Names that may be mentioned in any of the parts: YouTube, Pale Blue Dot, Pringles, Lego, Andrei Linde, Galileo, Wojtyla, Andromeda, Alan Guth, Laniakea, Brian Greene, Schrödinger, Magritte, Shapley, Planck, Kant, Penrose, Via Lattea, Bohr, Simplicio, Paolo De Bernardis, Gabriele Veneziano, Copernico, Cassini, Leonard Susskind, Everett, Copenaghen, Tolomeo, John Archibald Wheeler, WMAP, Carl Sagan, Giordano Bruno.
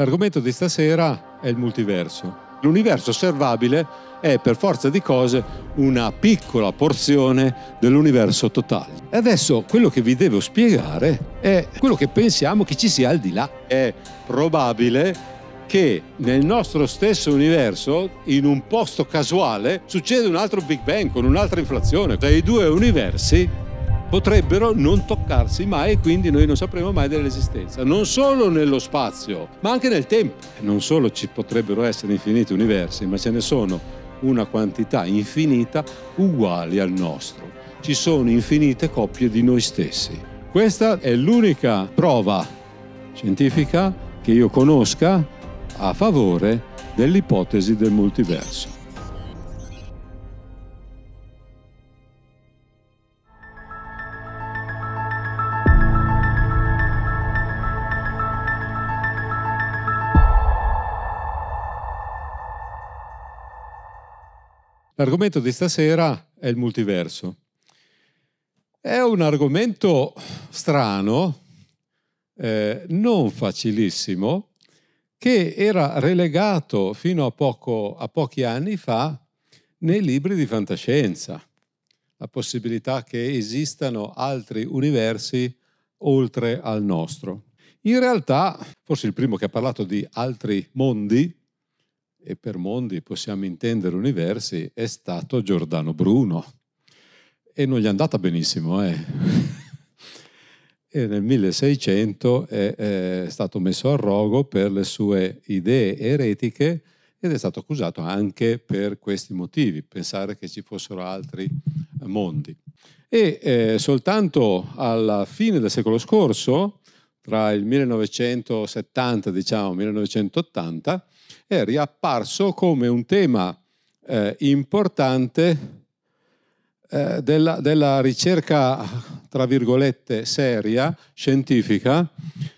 L'argomento di stasera è il multiverso. L'universo osservabile è per forza di cose una piccola porzione dell'universo totale. E adesso quello che vi devo spiegare è quello che pensiamo che ci sia al di là. È probabile che nel nostro stesso universo, in un posto casuale, succede un altro Big Bang con un'altra inflazione. I due universi potrebbero non toccarsi mai e quindi noi non sapremo mai dell'esistenza, non solo nello spazio, ma anche nel tempo. Non solo ci potrebbero essere infiniti universi, ma ce ne sono una quantità infinita uguali al nostro. Ci sono infinite coppie di noi stessi. Questa è l'unica prova scientifica che io conosca a favore dell'ipotesi del multiverso. L'argomento di stasera è il multiverso. È un argomento strano, non facilissimo, che era relegato fino a pochi anni fa nei libri di fantascienza. La possibilità che esistano altri universi oltre al nostro. In realtà, forse il primo che ha parlato di altri mondi, e per mondi possiamo intendere universi, è stato Giordano Bruno. E non gli è andata benissimo, E nel 1600 è stato messo al rogo per le sue idee eretiche ed è stato accusato anche per questi motivi, pensare che ci fossero altri mondi. E soltanto alla fine del secolo scorso, tra il 1970 diciamo 1980, è riapparso come un tema importante della ricerca, tra virgolette, seria, scientifica,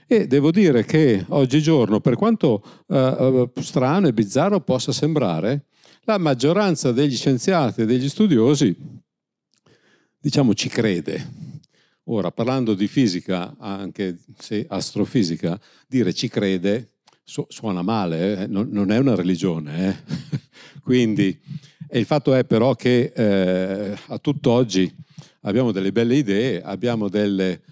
e devo dire che oggigiorno, per quanto strano e bizzarro possa sembrare, la maggioranza degli scienziati e degli studiosi, diciamo, ci crede. Ora, parlando di fisica, anche se astrofisica, dire ci crede suona male, non è una religione, Quindi... E il fatto è però che a tutt'oggi abbiamo delle belle idee, abbiamo delle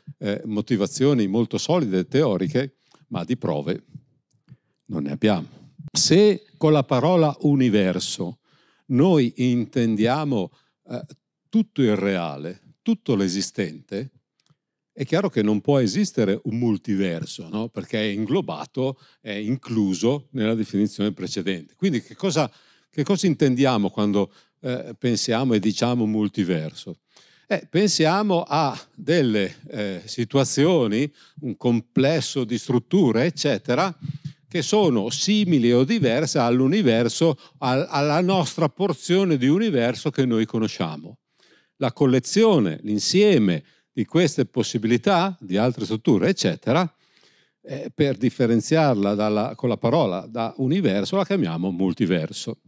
motivazioni molto solide, teoriche, ma di prove non ne abbiamo. Se con la parola universo noi intendiamo tutto il reale, tutto l'esistente, è chiaro che non può esistere un multiverso, no? Perché è inglobato, è incluso nella definizione precedente. Quindi che cosa intendiamo quando pensiamo e diciamo multiverso? Pensiamo a delle situazioni, un complesso di strutture, eccetera, che sono simili o diverse all'universo, alla nostra porzione di universo che noi conosciamo. La collezione, l'insieme di queste possibilità, di altre strutture, eccetera, per differenziarla con la parola da universo, la chiamiamo multiverso.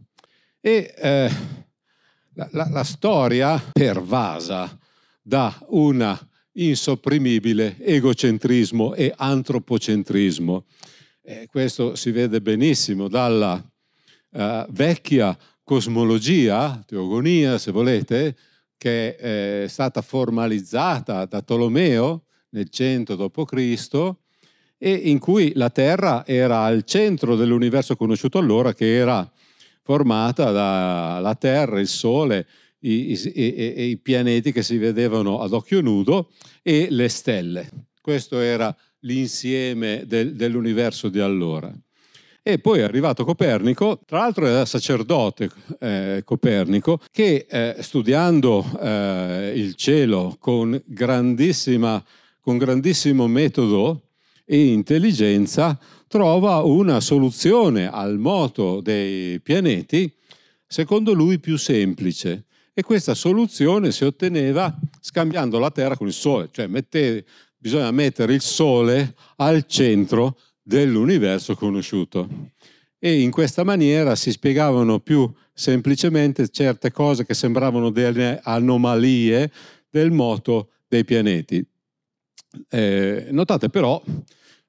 E la storia pervasa da un insopprimibile egocentrismo e antropocentrismo. Questo si vede benissimo dalla vecchia cosmologia, teogonia se volete, che è stata formalizzata da Tolomeo nel 100 d.C., e in cui la Terra era al centro dell'universo conosciuto allora, che era formata dalla Terra, il Sole, i pianeti che si vedevano ad occhio nudo e le stelle. Questo era l'insieme dell'universo di allora. E poi è arrivato Copernico, tra l'altro era sacerdote Copernico, che studiando il cielo con grandissimo metodo e intelligenza trova una soluzione al moto dei pianeti, secondo lui più semplice. E questa soluzione si otteneva scambiando la Terra con il Sole, cioè bisogna mettere il Sole al centro dell'universo conosciuto. E in questa maniera si spiegavano più semplicemente certe cose che sembravano delle anomalie del moto dei pianeti. Notate però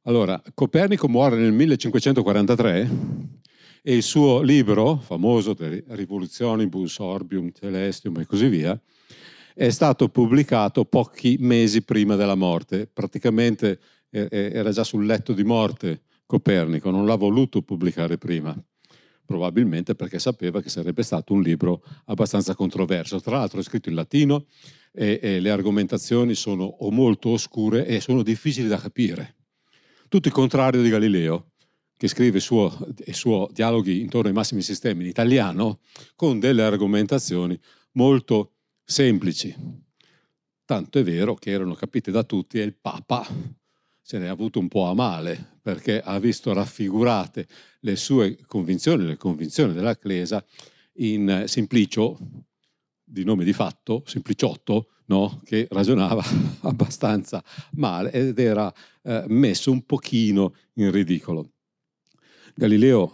Allora, Copernico muore nel 1543 e il suo libro, famoso, Revolutionibus Orbium Celestium e così via, è stato pubblicato pochi mesi prima della morte. Praticamente era già sul letto di morte Copernico, non l'ha voluto pubblicare prima, probabilmente perché sapeva che sarebbe stato un libro abbastanza controverso. Tra l'altro è scritto in latino e le argomentazioni sono o molto oscure e sono difficili da capire. Tutto il contrario di Galileo, che scrive i suoi dialoghi intorno ai massimi sistemi in italiano con delle argomentazioni molto semplici. Tanto è vero che erano capite da tutti e il Papa se ne è avuto un po' a male, perché ha visto raffigurate le sue convinzioni, le convinzioni della Chiesa, in Simplicio, di nome di fatto, Simpliciotto, no? Che ragionava abbastanza male ed era messo un pochino in ridicolo. Galileo,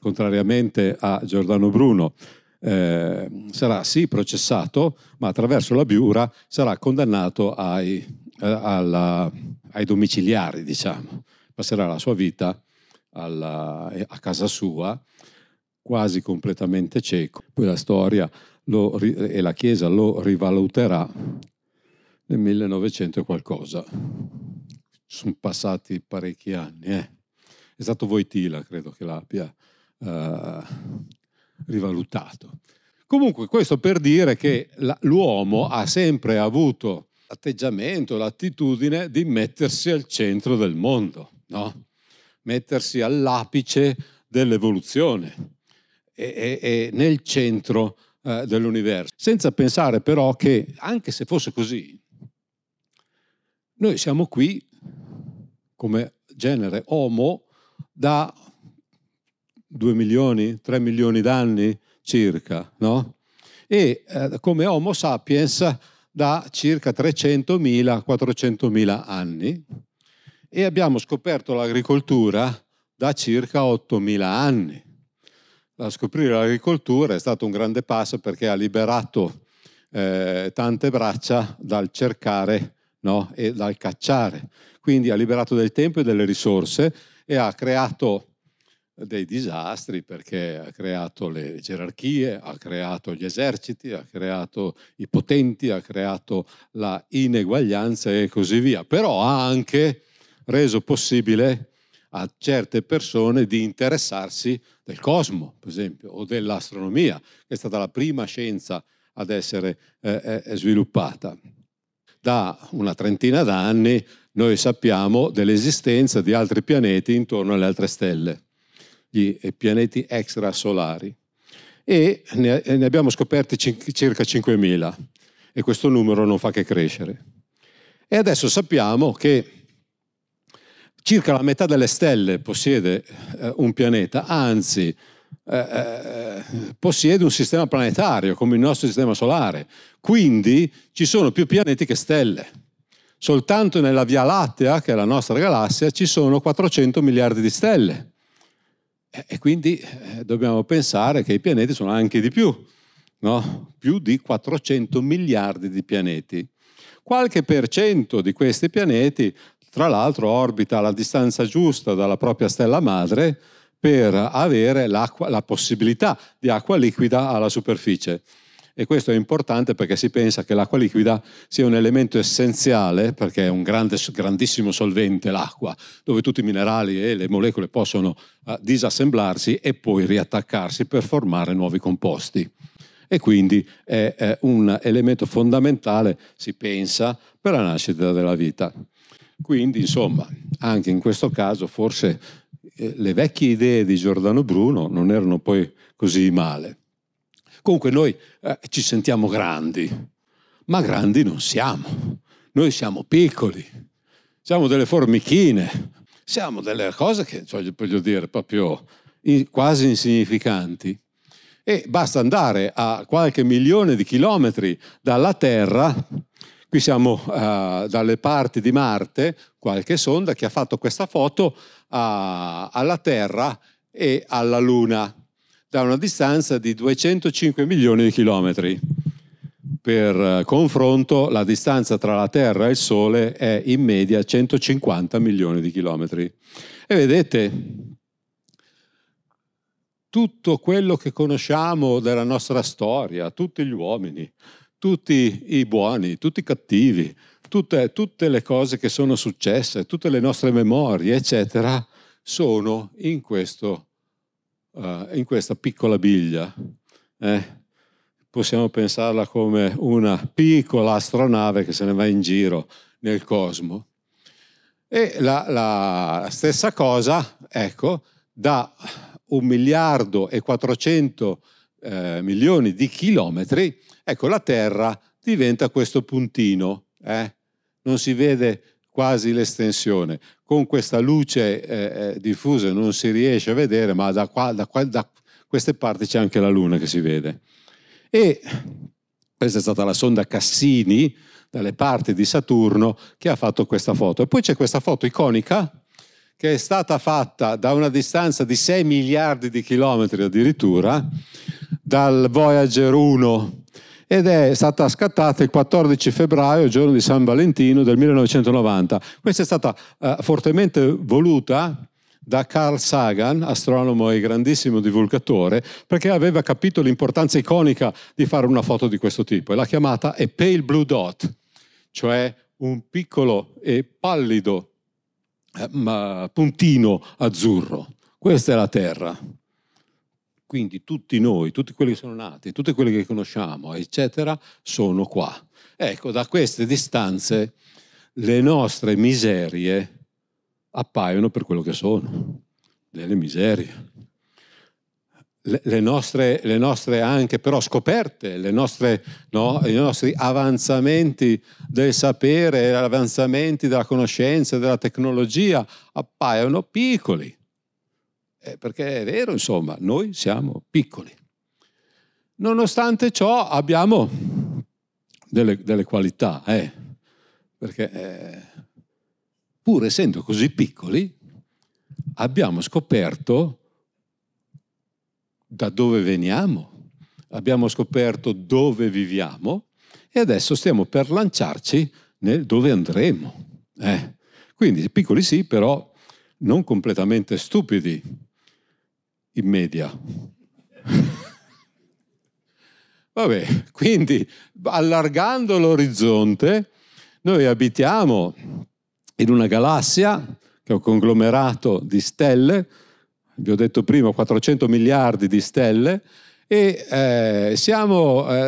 contrariamente a Giordano Bruno, sarà sì processato, ma attraverso la Biura sarà condannato ai domiciliari, diciamo. Passerà la sua vita a casa sua, quasi completamente cieco. Poi la storia e la Chiesa lo rivaluterà nel 1900 e qualcosa. Sono passati parecchi anni, È stato Wojtyla, credo, che l'abbia rivalutato. Comunque, questo per dire che l'uomo ha sempre avuto l'atteggiamento, l'attitudine di mettersi al centro del mondo, no? Mettersi all'apice dell'evoluzione e nel centro dell'universo, senza pensare però che, anche se fosse così, noi siamo qui come genere Homo da 2 milioni, 3 milioni d'anni circa, no? E come Homo sapiens da circa 300.000, 400.000 anni, e abbiamo scoperto l'agricoltura da circa 8.000 anni. A scoprire l'agricoltura è stato un grande passo perché ha liberato tante braccia dal cercare, no? E dal cacciare. Quindi ha liberato del tempo e delle risorse e ha creato dei disastri, perché ha creato le gerarchie, ha creato gli eserciti, ha creato i potenti, ha creato la ineguaglianza e così via. Però ha anche reso possibile a certe persone di interessarsi del cosmo, per esempio, o dell'astronomia, che è stata la prima scienza ad essere sviluppata. Da una trentina d'anni noi sappiamo dell'esistenza di altri pianeti intorno alle altre stelle, gli pianeti extrasolari, e ne abbiamo scoperti circa 5.000, e questo numero non fa che crescere. E adesso sappiamo che circa la metà delle stelle possiede un pianeta, anzi possiede un sistema planetario come il nostro sistema solare, quindi ci sono più pianeti che stelle. Soltanto nella Via Lattea, che è la nostra galassia, ci sono 400 miliardi di stelle. E quindi dobbiamo pensare che i pianeti sono anche di più, no? Più di 400 miliardi di pianeti. Qualche % di questi pianeti, tra l'altro, orbita alla distanza giusta dalla propria stella madre per avere la possibilità di acqua liquida alla superficie. E questo è importante perché si pensa che l'acqua liquida sia un elemento essenziale, perché è un grandissimo solvente l'acqua, dove tutti i minerali e le molecole possono disassemblarsi e poi riattaccarsi per formare nuovi composti. E quindi è un elemento fondamentale, si pensa, per la nascita della vita. Quindi, insomma, anche in questo caso forse le vecchie idee di Giordano Bruno non erano poi così male. Comunque noi ci sentiamo grandi, ma grandi non siamo. Noi siamo piccoli, siamo delle formichine, siamo delle cose che, cioè, voglio dire, proprio quasi insignificanti. E basta andare a qualche milione di chilometri dalla Terra. Qui siamo dalle parti di Marte, qualche sonda che ha fatto questa foto alla Terra e alla Luna, da una distanza di 205 milioni di chilometri. Per confronto, la distanza tra la Terra e il Sole è in media 150 milioni di chilometri. E vedete, tutto quello che conosciamo della nostra storia, tutti gli uomini, tutti i buoni, tutti i cattivi, tutte le cose che sono successe, tutte le nostre memorie, eccetera, sono in questa piccola biglia. Possiamo pensarla come una piccola astronave che se ne va in giro nel cosmo. E la stessa cosa, ecco, da 1.400 milioni di chilometri, ecco, la Terra diventa questo puntino, non si vede quasi l'estensione. Con questa luce diffusa non si riesce a vedere, ma da queste parti c'è anche la Luna che si vede. E questa è stata la sonda Cassini, dalle parti di Saturno, che ha fatto questa foto. E poi c'è questa foto iconica, che è stata fatta da una distanza di 6 miliardi di chilometri addirittura, dal Voyager 1, ed è stata scattata il 14 febbraio, giorno di San Valentino del 1990. Questa è stata fortemente voluta da Carl Sagan, astronomo e grandissimo divulgatore, perché aveva capito l'importanza iconica di fare una foto di questo tipo, e l'ha chiamata Pale Blue Dot, cioè un piccolo e pallido puntino azzurro. Questa è la Terra. Quindi tutti noi, tutti quelli che sono nati, tutti quelli che conosciamo, eccetera, sono qua. Ecco, da queste distanze le nostre miserie appaiono per quello che sono, delle miserie. Le nostre anche però scoperte, i nostri avanzamenti del sapere, avanzamenti della conoscenza, della tecnologia, appaiono piccoli. Perché è vero, insomma, noi siamo piccoli. Nonostante ciò abbiamo delle qualità, perché... Pur essendo così piccoli, abbiamo scoperto da dove veniamo, abbiamo scoperto dove viviamo e adesso stiamo per lanciarci nel dove andremo. Quindi piccoli sì, però non completamente stupidi, in media. Vabbè, quindi allargando l'orizzonte, noi abitiamo in una galassia che è un conglomerato di stelle, vi ho detto prima 400 miliardi di stelle, e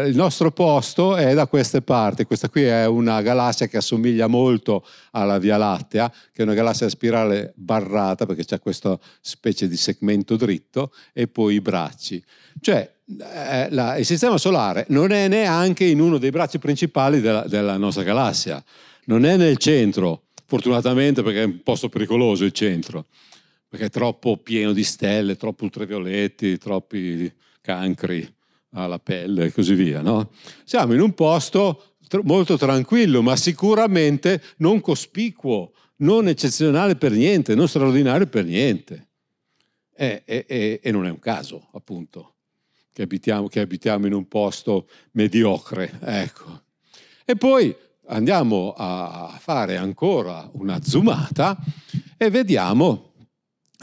il nostro posto è da queste parti. Questa qui è una galassia che assomiglia molto alla Via Lattea, che è una galassia a spirale barrata, perché c'è questa specie di segmento dritto e poi i bracci. Cioè il sistema solare non è neanche in uno dei bracci principali della nostra galassia, non è nel centro. Fortunatamente, perché è un posto pericoloso il centro, perché è troppo pieno di stelle, troppo ultravioletti, troppi cancri alla pelle e così via, no? Siamo in un posto molto tranquillo, ma sicuramente non cospicuo, non eccezionale per niente, non straordinario per niente. E non è un caso, appunto, che abitiamo in un posto mediocre, ecco. E poi andiamo a fare ancora una zoomata e vediamo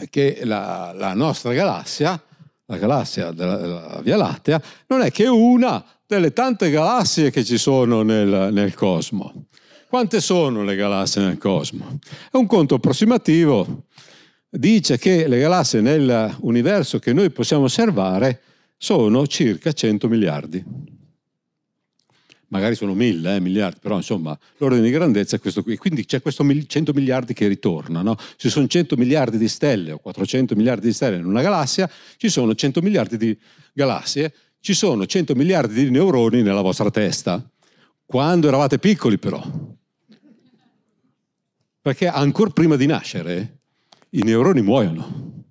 che la nostra galassia, la galassia della Via Lattea, non è che una delle tante galassie che ci sono nel cosmo. Quante sono le galassie nel cosmo? Un conto approssimativo dice che le galassie nell'universo che noi possiamo osservare sono circa 100 miliardi. Magari sono 1000 miliardi, però insomma l'ordine di grandezza è questo qui. Quindi c'è questo 100 miliardi che ritorna, no? Ci sono 100 miliardi di stelle o 400 miliardi di stelle in una galassia, ci sono 100 miliardi di galassie, ci sono 100 miliardi di neuroni nella vostra testa. Quando eravate piccoli però. Perché ancora prima di nascere i neuroni muoiono.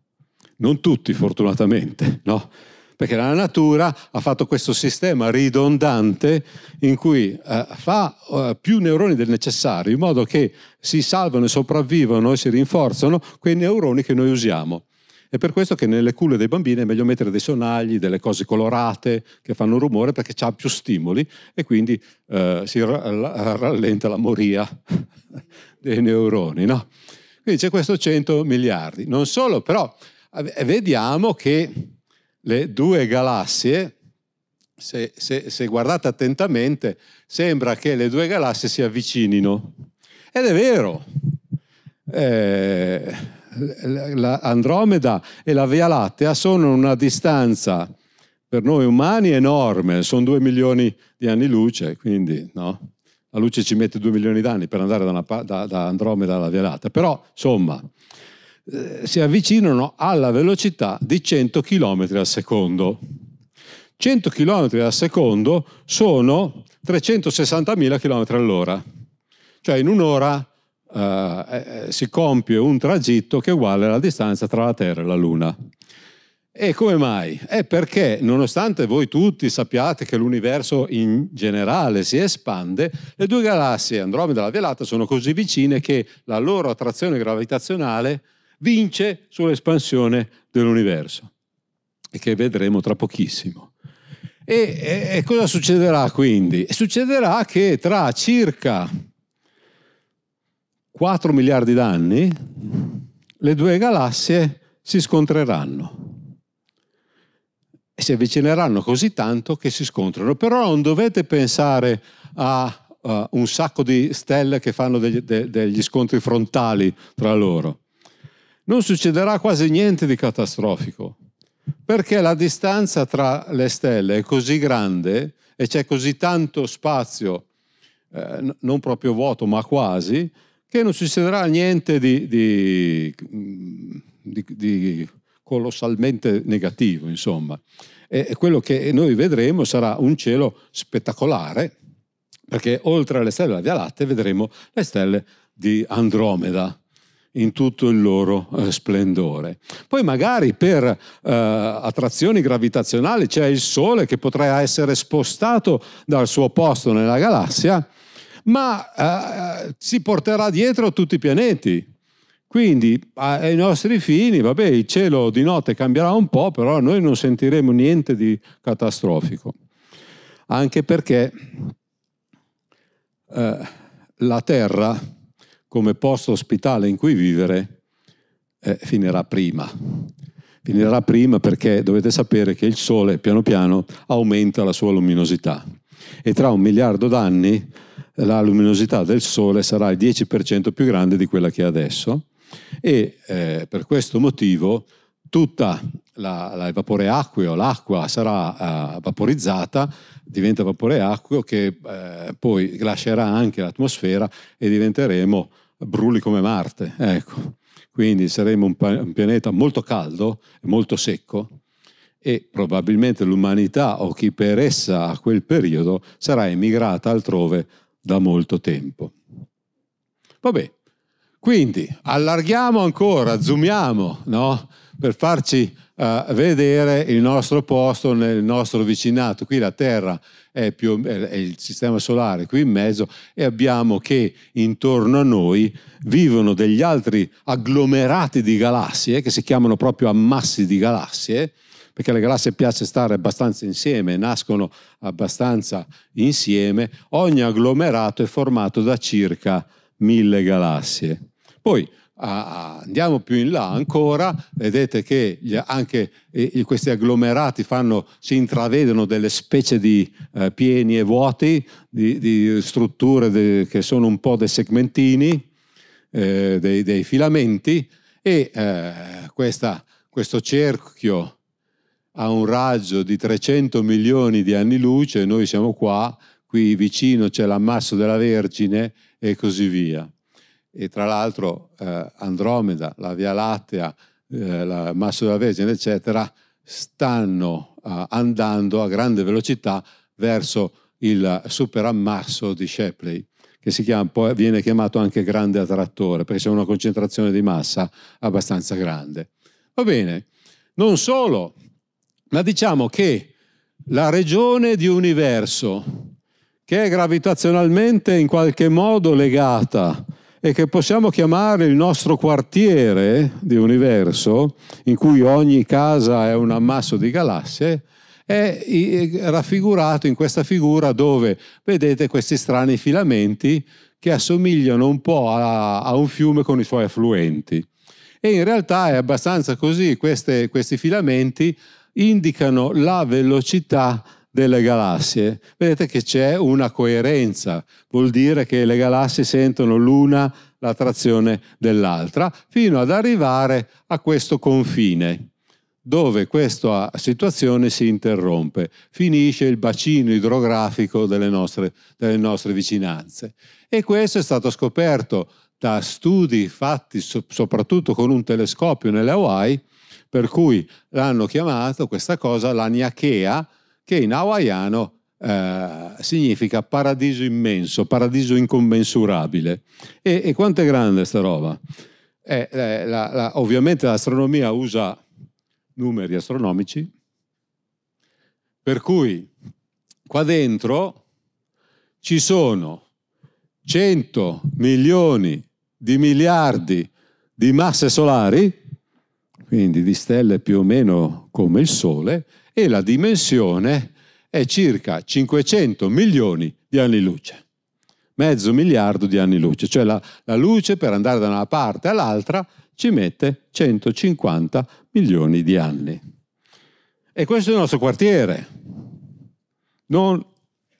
Non tutti, fortunatamente, no? Perché la natura ha fatto questo sistema ridondante in cui fa più neuroni del necessario, in modo che si salvano e sopravvivono e si rinforzano quei neuroni che noi usiamo. È per questo che nelle culle dei bambini è meglio mettere dei sonagli, delle cose colorate che fanno rumore, perché c'ha più stimoli e quindi si rallenta la moria dei neuroni, no? Quindi c'è questo 100 miliardi. Non solo, però vediamo che le due galassie, se guardate attentamente, sembra che le due galassie si avvicinino. Ed è vero. Andromeda e la Via Lattea sono una distanza per noi umani enorme, sono 2 milioni di anni luce, quindi no? La luce ci mette 2 milioni d'anni per andare da Andromeda alla Via Lattea, però insomma si avvicinano alla velocità di 100 km al secondo. 100 km al secondo sono 360.000 km all'ora, cioè in un'ora si compie un tragitto che è uguale alla distanza tra la Terra e la Luna. E come mai? È perché, nonostante voi tutti sappiate che l'universo in generale si espande, le due galassie, Andromeda e la Via Lattea, sono così vicine che la loro attrazione gravitazionale vince sull'espansione dell'universo, e che vedremo tra pochissimo. E cosa succederà quindi? Succederà che tra circa 4 miliardi d'anni le due galassie si scontreranno e si avvicineranno così tanto che si scontrano. Però non dovete pensare a un sacco di stelle che fanno degli scontri frontali tra loro. Non succederà quasi niente di catastrofico, perché la distanza tra le stelle è così grande e c'è così tanto spazio, non proprio vuoto ma quasi, che non succederà niente di colossalmente negativo, insomma. E quello che noi vedremo sarà un cielo spettacolare, perché oltre alle stelle della Via Lattea vedremo le stelle di Andromeda in tutto il loro splendore. Poi magari per attrazioni gravitazionali c'è il Sole che potrà essere spostato dal suo posto nella galassia, ma si porterà dietro tutti i pianeti. Quindi ai nostri fini, vabbè, il cielo di notte cambierà un po', però noi non sentiremo niente di catastrofico, anche perché la Terra, come posto ospitale in cui vivere, finirà prima. Finirà prima perché dovete sapere che il Sole piano piano aumenta la sua luminosità, e tra 1 miliardo d'anni la luminosità del Sole sarà il 10% più grande di quella che è adesso, e per questo motivo tutta il vapore acqueo, l'acqua sarà vaporizzata, diventa vapore acqueo che poi lascerà anche l'atmosfera e diventeremo brulli come Marte. Ecco. Quindi saremo un pianeta molto caldo e molto secco, e probabilmente l'umanità o chi per essa a quel periodo sarà emigrata altrove da molto tempo. Vabbè, quindi allarghiamo ancora, zoomiamo, no? Per farci vedere il nostro posto nel nostro vicinato. Qui la Terra è il sistema solare qui in mezzo, e abbiamo che intorno a noi vivono degli altri agglomerati di galassie, che si chiamano proprio ammassi di galassie, perché alle galassie piace stare abbastanza insieme, nascono abbastanza insieme. Ogni agglomerato è formato da circa 1000 galassie. Poi andiamo più in là ancora, vedete che anche questi agglomerati si intravedono delle specie di pieni e vuoti, di strutture che sono un po' dei segmentini, dei filamenti, e questo cerchio ha un raggio di 300 milioni di anni luce, noi siamo qui vicino c'è l'ammasso della Vergine e così via. E tra l'altro Andromeda, la Via Lattea, l'ammasso della Vergine, eccetera, stanno andando a grande velocità verso il superammasso di Shapley, che poi viene chiamato anche grande attrattore, perché c'è una concentrazione di massa abbastanza grande. Va bene, non solo, ma diciamo che la regione di universo, che è gravitazionalmente in qualche modo legata e che possiamo chiamare il nostro quartiere di universo, in cui ogni casa è un ammasso di galassie, è raffigurato in questa figura dove vedete questi strani filamenti che assomigliano un po' a un fiume con i suoi affluenti. E in realtà è abbastanza così, questi filamenti indicano la velocità delle galassie. Vedete che c'è una coerenza, vuol dire che le galassie sentono l'una l'attrazione dell'altra, fino ad arrivare a questo confine, dove questa situazione si interrompe, finisce il bacino idrografico delle nostre vicinanze. E questo è stato scoperto da studi fatti soprattutto con un telescopio nelle Hawaii, per cui l'hanno chiamato questa cosa Laniakea, che in hawaiano significa paradiso immenso, paradiso incommensurabile. E quanto è grande sta roba? Ovviamente l'astronomia usa numeri astronomici, per cui qua dentro ci sono 100 milioni di miliardi di masse solari, quindi di stelle più o meno come il Sole, e la dimensione è circa 500 milioni di anni luce, mezzo miliardo di anni luce, cioè la luce per andare da una parte all'altra ci mette 150 milioni di anni. E questo è il nostro quartiere, non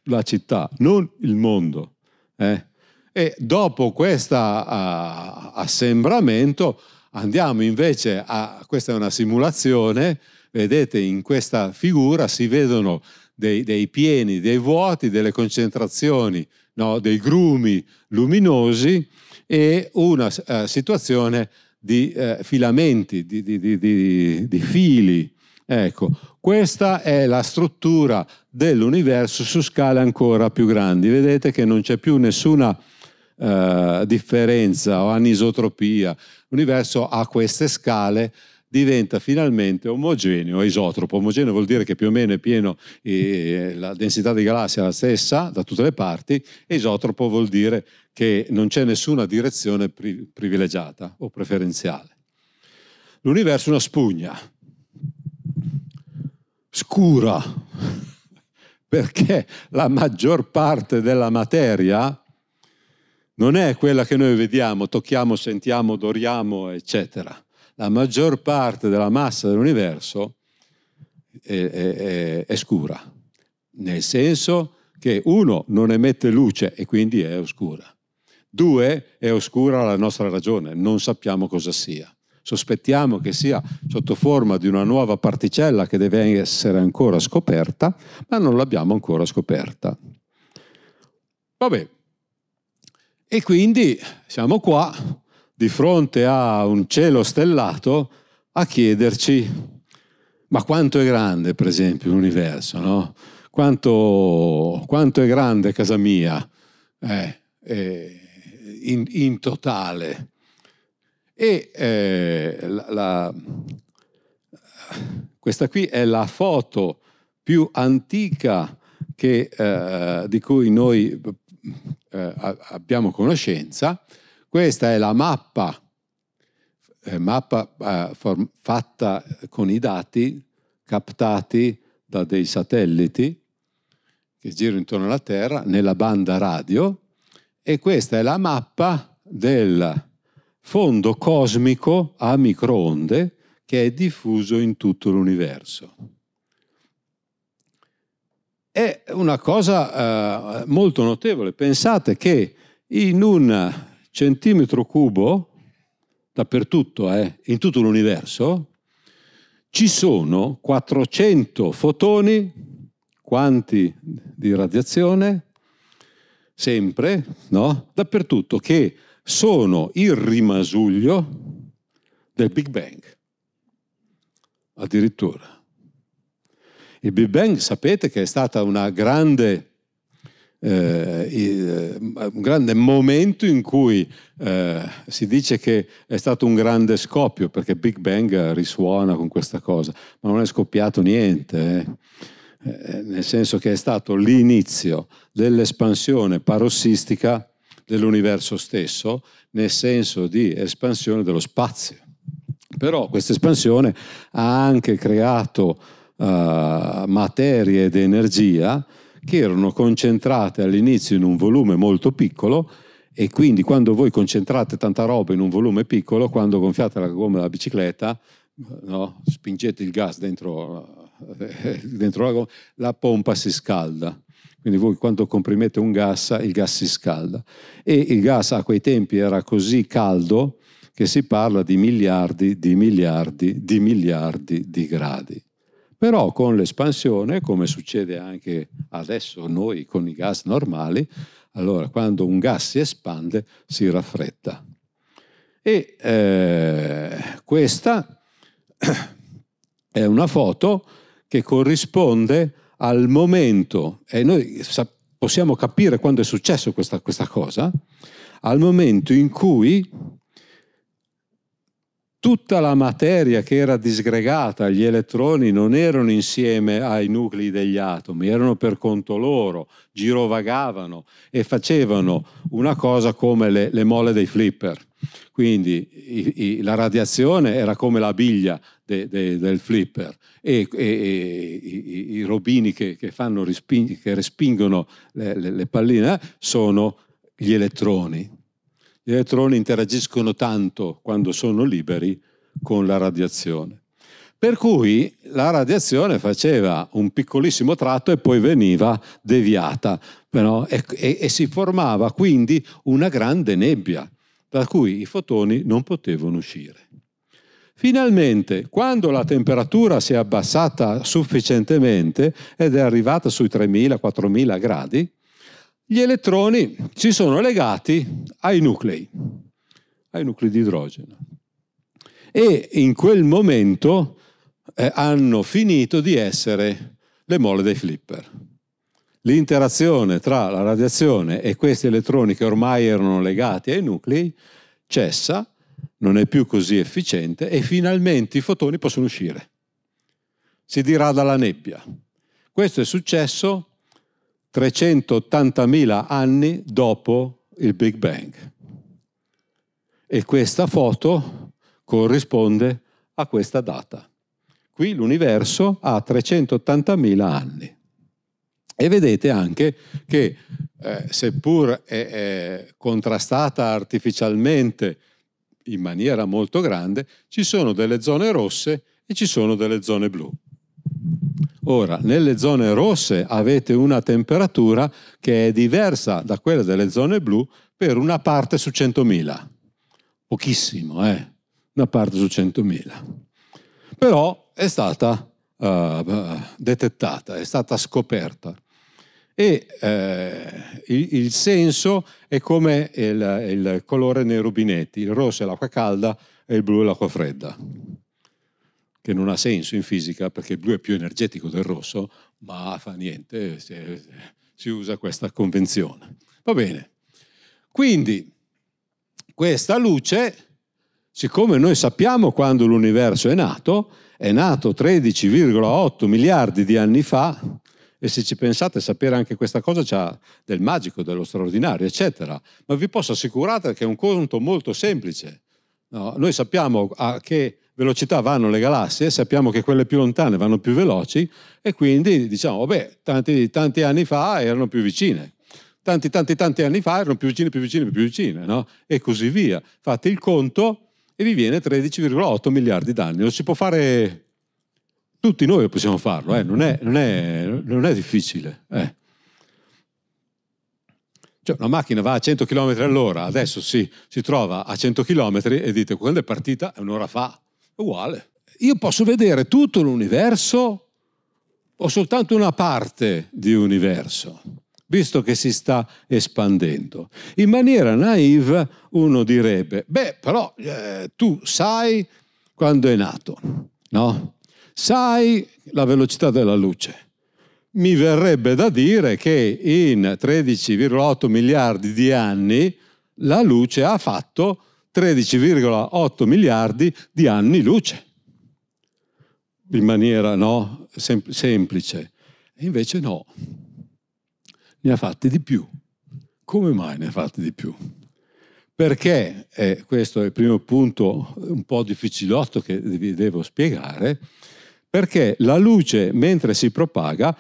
la città, non il mondo. E dopo questo assembramento andiamo invece a... Questa è una simulazione, vedete in questa figura si vedono dei pieni, dei vuoti, delle concentrazioni, no, dei grumi luminosi e una situazione di filamenti, di fili. Ecco, questa è la struttura dell'universo su scale ancora più grandi. Vedete che non c'è più nessuna differenza o anisotropia. L'universo a queste scale diventa finalmente omogeneo, isotropo. Omogeneo vuol dire che più o meno è pieno, la densità di galassie è la stessa da tutte le parti, e isotropo vuol dire che non c'è nessuna direzione privilegiata o preferenziale. L'universo è una spugna, scura, perché la maggior parte della materia non è quella che noi vediamo, tocchiamo, sentiamo, odoriamo, eccetera. La maggior parte della massa dell'universo è scura, nel senso che uno non emette luce e quindi è oscura. Due, è oscura la nostra ragione, non sappiamo cosa sia. Sospettiamo che sia sotto forma di una nuova particella che deve essere ancora scoperta, ma non l'abbiamo ancora scoperta. Vabbè. E quindi siamo qua, di fronte a un cielo stellato, a chiederci ma quanto è grande per esempio l'universo, no? Quanto è grande casa mia in totale? E questa qui è la foto più antica che, di cui noi abbiamo conoscenza. Questa è la mappa fatta con i dati captati da dei satelliti che girano intorno alla Terra nella banda radio, e questa è la mappa del fondo cosmico a microonde che è diffuso in tutto l'universo. È una cosa molto notevole. Pensate che in un centimetro cubo, dappertutto, in tutto l'universo, ci sono 400 fotoni, quanti di radiazione, sempre, no? Dappertutto, che sono il rimasuglio del Big Bang, addirittura. Il Big Bang, sapete che è stata una grande... un grande momento in cui si dice che è stato un grande scoppio, perché Big Bang risuona con questa cosa, ma non è scoppiato niente, nel senso che è stato l'inizio dell'espansione parossistica dell'universo stesso, nel senso di espansione dello spazio. Però questa espansione ha anche creato materie ed energia che erano concentrate all'inizio in un volume molto piccolo, e quindi quando voi concentrate tanta roba in un volume piccolo, quando gonfiate la gomma della bicicletta, no, spingete il gas dentro la gomma, la pompa si scalda. Quindi voi quando comprimete un gas, il gas si scalda. E il gas a quei tempi era così caldo che si parla di miliardi, di miliardi, di miliardi di gradi. Però con l'espansione, come succede anche adesso noi con i gas normali, allora quando un gas si espande si raffredda. E questa è una foto che corrisponde al momento, e noi possiamo capire quando è successo questa cosa, al momento in cui tutta la materia che era disgregata, gli elettroni non erano insieme ai nuclei degli atomi, erano per conto loro, girovagavano e facevano una cosa come le mole dei flipper. Quindi la radiazione era come la biglia del flipper, e i robini che respingono le palline sono gli elettroni. Gli elettroni interagiscono tanto quando sono liberi con la radiazione. Per cui la radiazione faceva un piccolissimo tratto e poi veniva deviata, no? E si formava quindi una grande nebbia da cui i fotoni non potevano uscire. Finalmente, quando la temperatura si è abbassata sufficientemente ed è arrivata sui 3.000-4.000 gradi, gli elettroni si sono legati ai nuclei di idrogeno, e in quel momento hanno finito di essere le mole dei flipper. L'interazione tra la radiazione e questi elettroni che ormai erano legati ai nuclei cessa, non è più così efficiente, e finalmente i fotoni possono uscire. Si dirada la nebbia. Questo è successo 380.000 anni dopo il Big Bang. E questa foto corrisponde a questa data. Qui l'universo ha 380.000 anni. E vedete anche che, seppur è contrastata artificialmente in maniera molto grande, ci sono delle zone rosse e ci sono delle zone blu. Ora, nelle zone rosse avete una temperatura che è diversa da quella delle zone blu per una parte su 100.000. Pochissimo, eh? Una parte su 100.000. Però è stata detettata, è stata scoperta. E il senso è come il colore nei rubinetti. Il rosso è l'acqua calda e il blu è l'acqua fredda, che non ha senso in fisica perché il blu è più energetico del rosso, ma fa niente, si usa questa convenzione. Va bene. Quindi questa luce, siccome noi sappiamo quando l'universo è nato 13,8 miliardi di anni fa, e se ci pensate, sapere anche questa cosa c'ha del magico, dello straordinario, eccetera, ma vi posso assicurare che è un conto molto semplice. No? Noi sappiamo a che velocità vanno le galassie, sappiamo che quelle più lontane vanno più veloci, e quindi diciamo, vabbè, tanti anni fa erano più vicine, tanti anni fa erano più vicine, no? E così via. Fate il conto e vi viene 13,8 miliardi d'anni. Lo si può fare, tutti noi possiamo farlo, non è difficile. Cioè, una macchina va a 100 km all'ora, adesso si trova a 100 km e dite, quando è partita? È un'ora fa. Uguale. Io posso vedere tutto l'universo o soltanto una parte di universo, visto che si sta espandendo. In maniera naive uno direbbe, beh, però tu sai quando è nato, no? Sai la velocità della luce. Mi verrebbe da dire che in 13,8 miliardi di anni la luce ha fatto 13,8 miliardi di anni luce. In maniera, no, semplice. E invece no, ne ha fatti di più. come mai ne fate di più? Perché, questo è il primo punto un po' difficilotto che vi devo spiegare, perché la luce mentre si propaga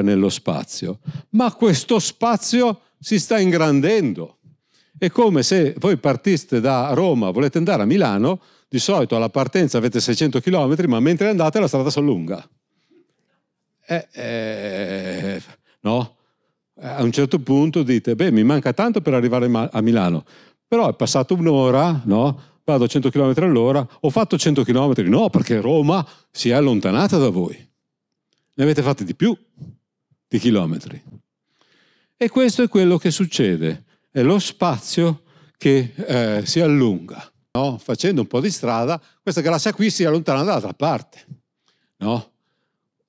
nello spazio, ma questo spazio si sta ingrandendo. È come se voi partiste da Roma, volete andare a Milano, di solito alla partenza avete 600 km, ma mentre andate la strada si allunga. No? A un certo punto dite, beh, mi manca tanto per arrivare a Milano, però è passato un'ora, no? Vado a 100 km all'ora, ho fatto 100 km, no, perché Roma si è allontanata da voi. Ne avete fatti di più di chilometri. E questo è quello che succede, è lo spazio che si allunga, no? Facendo un po' di strada, questa galassia qui si allontana dall'altra parte, no?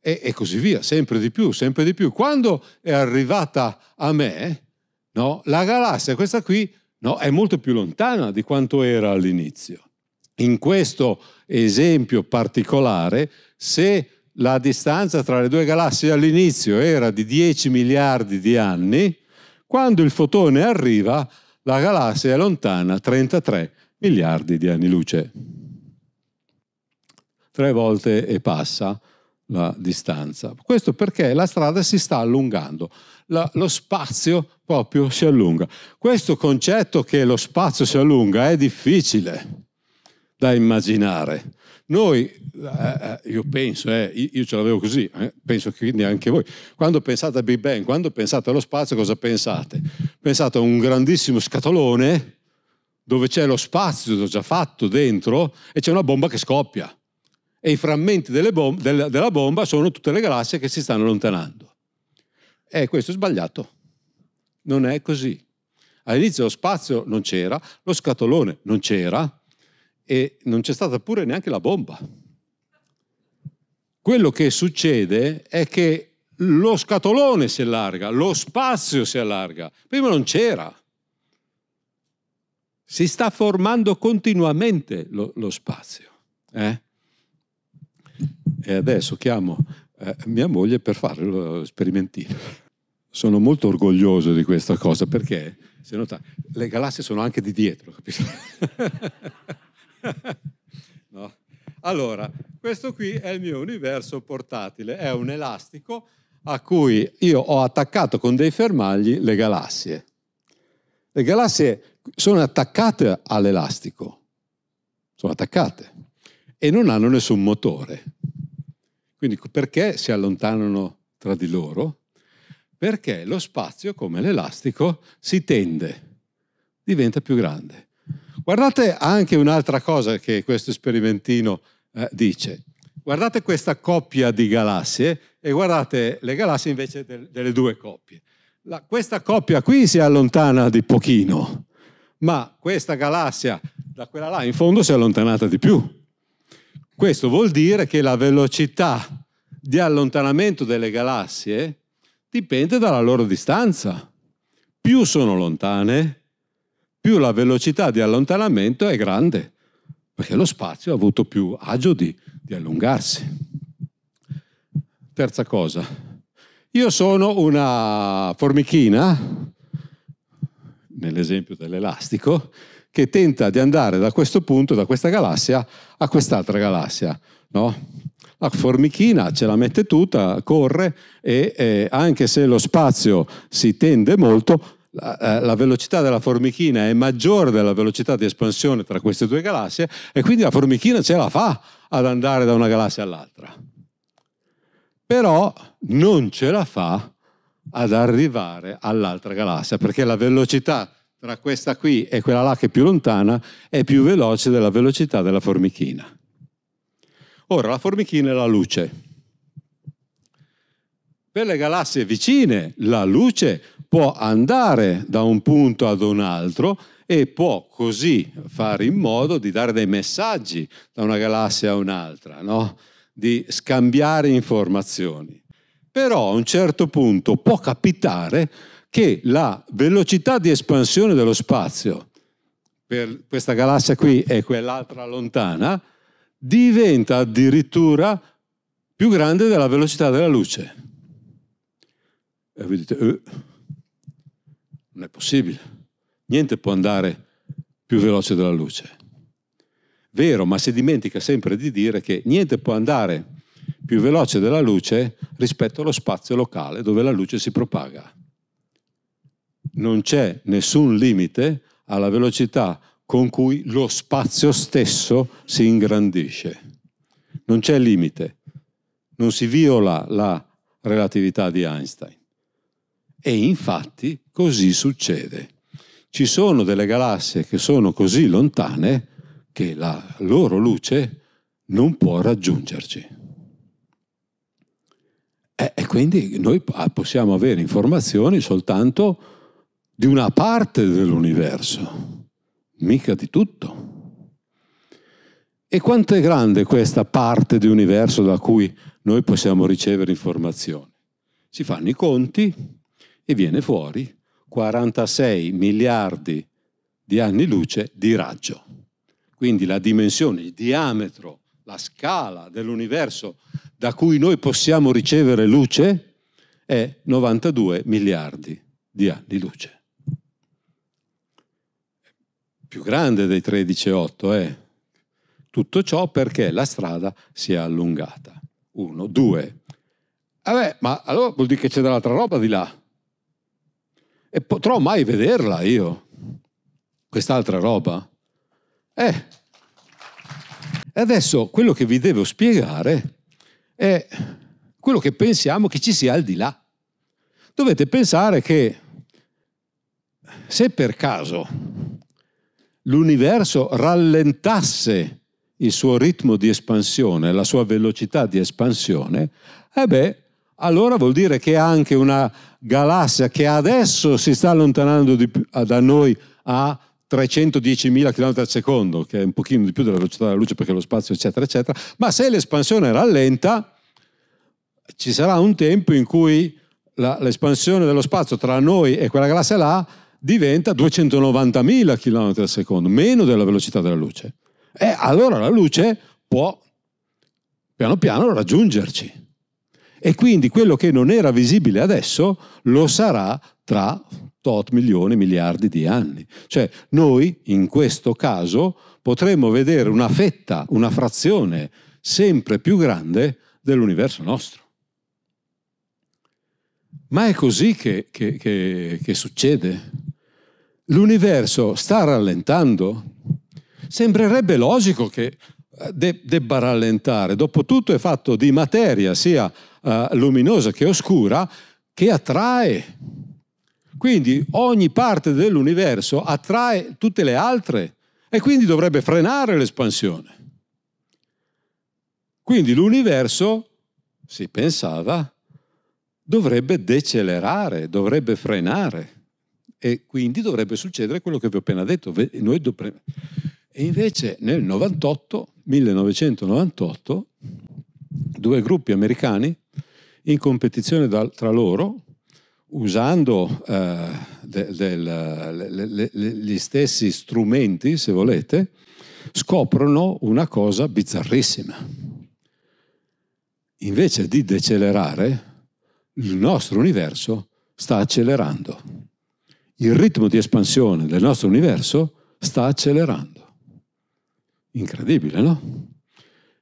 E così via, sempre di più, sempre di più. Quando è arrivata a me, no, la galassia, questa qui, no, è molto più lontana di quanto era all'inizio. In questo esempio particolare, se la distanza tra le due galassie all'inizio era di 10 miliardi di anni, quando il fotone arriva, la galassia è lontana 33 miliardi di anni luce. 3 volte e passa la distanza. Questo perché la strada si sta allungando, lo spazio proprio si allunga. Questo concetto che lo spazio si allunga è difficile da immaginare. Noi, io penso, io ce l'avevo così, penso quindi anche voi. Quando pensate a Big Bang, quando pensate allo spazio, cosa pensate? Pensate a un grandissimo scatolone dove c'è lo spazio già fatto dentro e c'è una bomba che scoppia. E i frammenti della bomba sono tutte le galassie che si stanno allontanando. E questo è sbagliato. Non è così. All'inizio lo spazio non c'era, lo scatolone non c'era e non c'è stata pure neanche la bomba. Quello che succede è che lo scatolone si allarga, lo spazio si allarga. Prima non c'era. Si sta formando continuamente lo spazio. E adesso chiamo mia moglie per fare lo sperimentino. Sono molto orgoglioso di questa cosa perché, se nota, le galassie sono anche di dietro, capisci? No. Allora, questo qui è il mio universo portatile, è un elastico a cui io ho attaccato con dei fermagli le galassie. Le galassie sono attaccate all'elastico, sono attaccate e non hanno nessun motore. Quindi perché si allontanano tra di loro? Perché lo spazio, come l'elastico, si tende, diventa più grande. Guardate anche un'altra cosa che questo sperimentino dice. Guardate questa coppia di galassie e guardate le galassie invece delle due coppie. Questa coppia qui si allontana di pochino, ma questa galassia da quella là in fondo si è allontanata di più. Questo vuol dire che la velocità di allontanamento delle galassie dipende dalla loro distanza. Più sono lontane, più la velocità di allontanamento è grande, perché lo spazio ha avuto più agio di allungarsi. Terza cosa, io sono una formichina, nell'esempio dell'elastico, che tenta di andare da questo punto, da questa galassia, a quest'altra galassia, no? La formichina ce la mette tutta, corre e anche se lo spazio si tende molto, la velocità della formichina è maggiore della velocità di espansione tra queste due galassie e quindi la formichina ce la fa ad andare da una galassia all'altra. Però non ce la fa ad arrivare all'altra galassia perché la velocità tra questa qui e quella là che è più lontana, è più veloce della velocità della formichina. Ora, la formichina è la luce. Per le galassie vicine, la luce può andare da un punto ad un altro e può così fare in modo di dare dei messaggi da una galassia a un'altra, no? Di scambiare informazioni. Però a un certo punto può capitare che la velocità di espansione dello spazio per questa galassia qui e quell'altra lontana diventa addirittura più grande della velocità della luce. E voi dite, Non è possibile. Niente può andare più veloce della luce. Vero, ma si dimentica sempre di dire che niente può andare più veloce della luce rispetto allo spazio locale dove la luce si propaga. Non c'è nessun limite alla velocità con cui lo spazio stesso si ingrandisce. Non c'è limite, non si viola la relatività di Einstein. E infatti così succede. Ci sono delle galassie che sono così lontane che la loro luce non può raggiungerci. E quindi noi possiamo avere informazioni soltanto di una parte dell'universo, mica di tutto. E quanto è grande questa parte di universo da cui noi possiamo ricevere informazioni? Si fanno i conti e viene fuori 46 miliardi di anni luce di raggio. Quindi la dimensione, il diametro, la scala dell'universo da cui noi possiamo ricevere luce è 92 miliardi di anni luce. Più grande dei 13,8 è. Tutto ciò perché la strada si è allungata. 1, 2. Vabbè, ma allora vuol dire che c'è dell'altra roba di là. E potrò mai vederla io, quest'altra roba? E adesso quello che vi devo spiegare è quello che pensiamo che ci sia al di là. Dovete pensare che se per caso l'universo rallentasse il suo ritmo di espansione, la sua velocità di espansione, allora vuol dire che anche una galassia che adesso si sta allontanando da noi a 310.000 km al secondo, che è un pochino di più della velocità della luce perché lo spazio eccetera eccetera, ma se l'espansione rallenta ci sarà un tempo in cui l'espansione dello spazio tra noi e quella galassia là diventa 290.000 km al secondo, meno della velocità della luce. E allora la luce può piano piano raggiungerci. E quindi quello che non era visibile adesso lo sarà tra tot milioni, miliardi di anni. Cioè noi in questo caso potremmo vedere una fetta, una frazione sempre più grande dell'universo nostro. Ma è così che succede. L'universo sta rallentando. Sembrerebbe logico che debba rallentare. Dopotutto è fatto di materia, sia luminosa che oscura, che attrae. Quindi ogni parte dell'universo attrae tutte le altre e quindi dovrebbe frenare l'espansione. Quindi l'universo, si pensava, dovrebbe decelerare, dovrebbe frenare e quindi dovrebbe succedere quello che vi ho appena detto. E invece nel 1998, due gruppi americani in competizione tra loro, usando gli stessi strumenti, se volete, scoprono una cosa bizzarrissima. Invece di decelerare, il nostro universo sta accelerando. Il ritmo di espansione del nostro universo sta accelerando. Incredibile, no?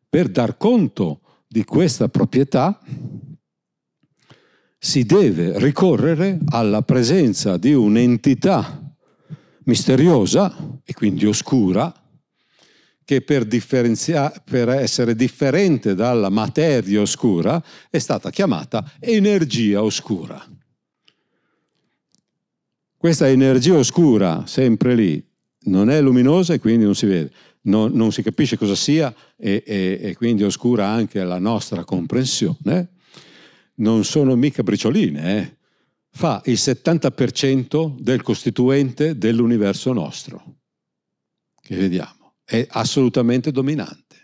Per dar conto di questa proprietà si deve ricorrere alla presenza di un'entità misteriosa e quindi oscura che per essere differente dalla materia oscura è stata chiamata energia oscura. Questa energia oscura, sempre lì, non è luminosa e quindi non si vede. Non si capisce cosa sia e quindi oscura anche la nostra comprensione. Non sono mica bricioline, fa il 70% del costituente dell'universo nostro, che vediamo, è assolutamente dominante.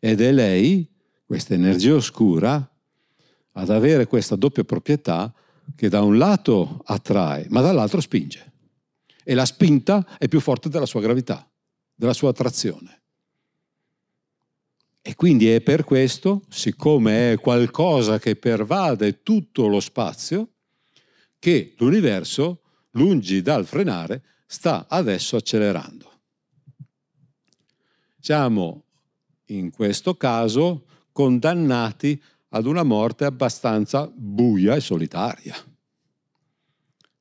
Ed è lei, questa energia oscura, ad avere questa doppia proprietà che da un lato attrae, ma dall'altro spinge. E la spinta è più forte della sua gravità, della sua attrazione. E quindi è per questo, siccome è qualcosa che pervade tutto lo spazio, che l'universo lungi dal frenare, sta adesso accelerando. Siamo in questo caso condannati ad una morte abbastanza buia e solitaria,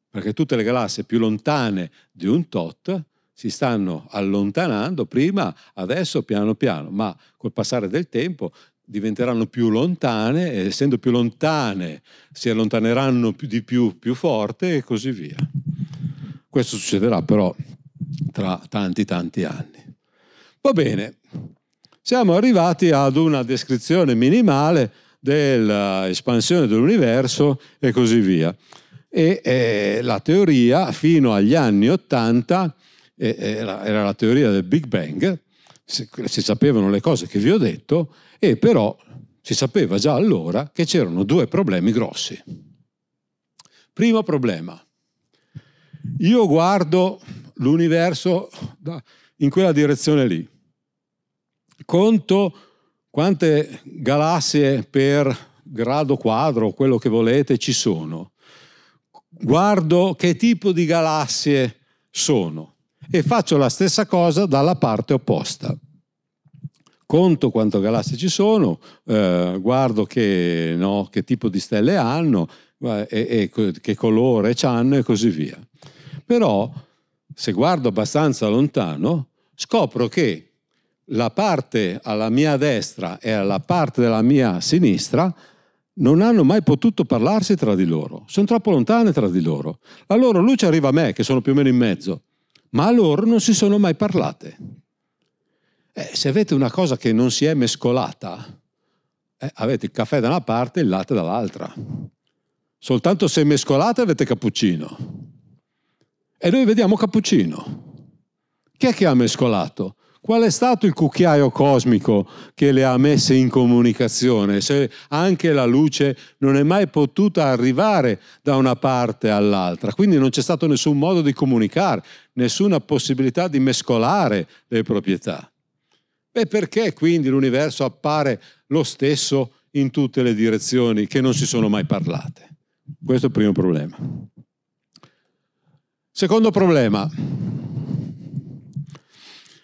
perché tutte le galassie più lontane di un tot si stanno allontanando prima, adesso piano piano, ma col passare del tempo diventeranno più lontane e essendo più lontane si allontaneranno più forte e così via. Questo succederà però tra tanti anni. Va bene, siamo arrivati ad una descrizione minimale dell'espansione dell'universo e così via. E la teoria fino agli anni '80 era la teoria del Big Bang, si sapevano le cose che vi ho detto, e però si sapeva già allora che c'erano due problemi grossi. Primo problema: io guardo l'universo in quella direzione lì, conto quante galassie per grado quadro, quello che volete, ci sono, guardo che tipo di galassie sono e faccio la stessa cosa dalla parte opposta. Conto quante galassie ci sono, guardo che tipo di stelle hanno e che colore hanno e così via. Però se guardo abbastanza lontano scopro che la parte alla mia destra e la parte della mia sinistra non hanno mai potuto parlarsi tra di loro, sono troppo lontane tra di loro. La loro luce arriva a me, che sono più o meno in mezzo, ma a loro non si sono mai parlate. Se avete una cosa che non si è mescolata, avete il caffè da una parte e il latte dall'altra. Soltanto se mescolate avete cappuccino. E noi vediamo cappuccino. Chi è che ha mescolato? Qual è stato il cucchiaio cosmico che le ha messe in comunicazione, se anche la luce non è mai potuta arrivare da una parte all'altra? Quindi non c'è stato nessun modo di comunicare, nessuna possibilità di mescolare le proprietà. E perché quindi l'universo appare lo stesso in tutte le direzioni che non si sono mai parlate? Questo è il primo problema. Secondo problema.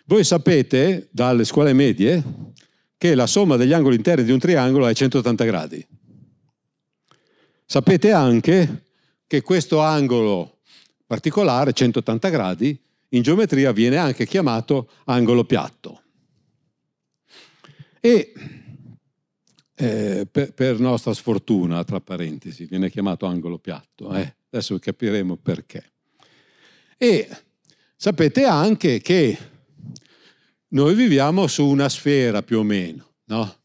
Voi sapete dalle scuole medie che la somma degli angoli interni di un triangolo è 180 gradi. Sapete anche che questo angolo particolare, 180 gradi, in geometria viene anche chiamato angolo piatto. E per nostra sfortuna, tra parentesi, viene chiamato angolo piatto. Adesso capiremo perché. E sapete anche che noi viviamo su una sfera più o meno, no?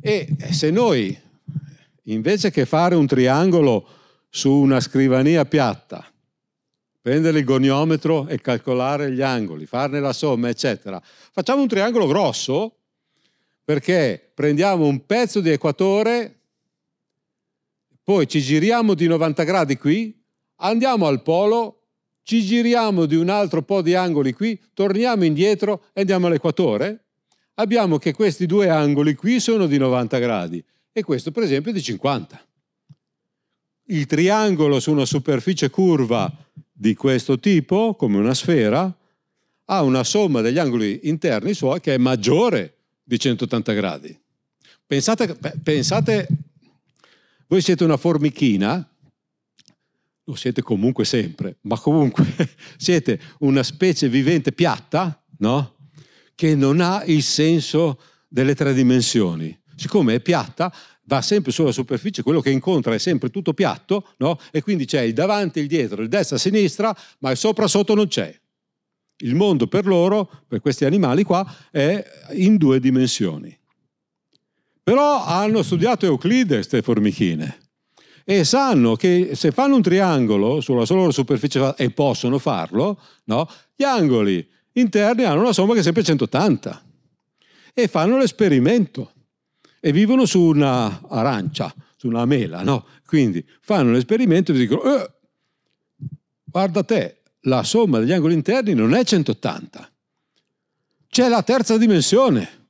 E se noi, invece che fare un triangolo su una scrivania piatta, prendere il goniometro e calcolare gli angoli, farne la somma, eccetera, facciamo un triangolo grosso, perché prendiamo un pezzo di equatore, poi ci giriamo di 90 gradi qui, andiamo al polo, ci giriamo di un altro po' di angoli qui, torniamo indietro e andiamo all'equatore, abbiamo che questi due angoli qui sono di 90 gradi e questo per esempio è di 50. Il triangolo su una superficie curva di questo tipo, come una sfera, ha una somma degli angoli interni suoi che è maggiore di 180 gradi. Pensate, voi siete una formichina, lo siete comunque sempre, ma comunque siete una specie vivente piatta, no? Che non ha il senso delle tre dimensioni. Siccome è piatta, va sempre sulla superficie, quello che incontra è sempre tutto piatto, no? E quindi c'è il davanti, il dietro, il destra, il sinistra, ma il sopra, sotto non c'è. Il mondo per loro, per questi animali qua, è in due dimensioni. Però hanno studiato Euclide, queste formichine, e sanno che se fanno un triangolo sulla sola superficie, e possono farlo, no? Gli angoli interni hanno una somma che è sempre 180 e fanno l'esperimento e vivono su una arancia, su una mela, no? Quindi fanno l'esperimento e dicono guarda te, la somma degli angoli interni non è 180, c'è la terza dimensione,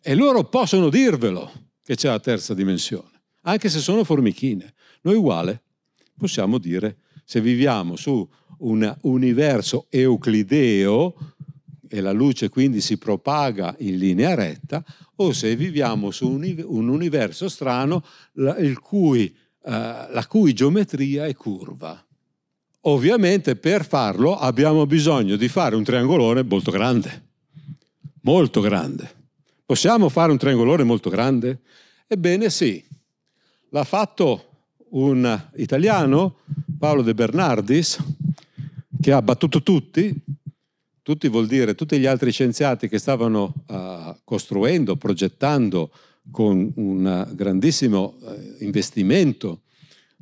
e loro possono dirvelo che c'è la terza dimensione. Anche se sono formichine, noi uguale possiamo dire Se viviamo su un universo euclideo e la luce quindi si propaga in linea retta, o se viviamo su un universo strano la cui geometria è curva. Ovviamente per farlo abbiamo bisogno di fare un triangolone molto grande, molto grande. Possiamo fare un triangolone molto grande? Ebbene sì, l'ha fatto un italiano, Paolo De Bernardis, che ha battuto tutti vuol dire tutti gli altri scienziati che stavano costruendo, progettando con un grandissimo investimento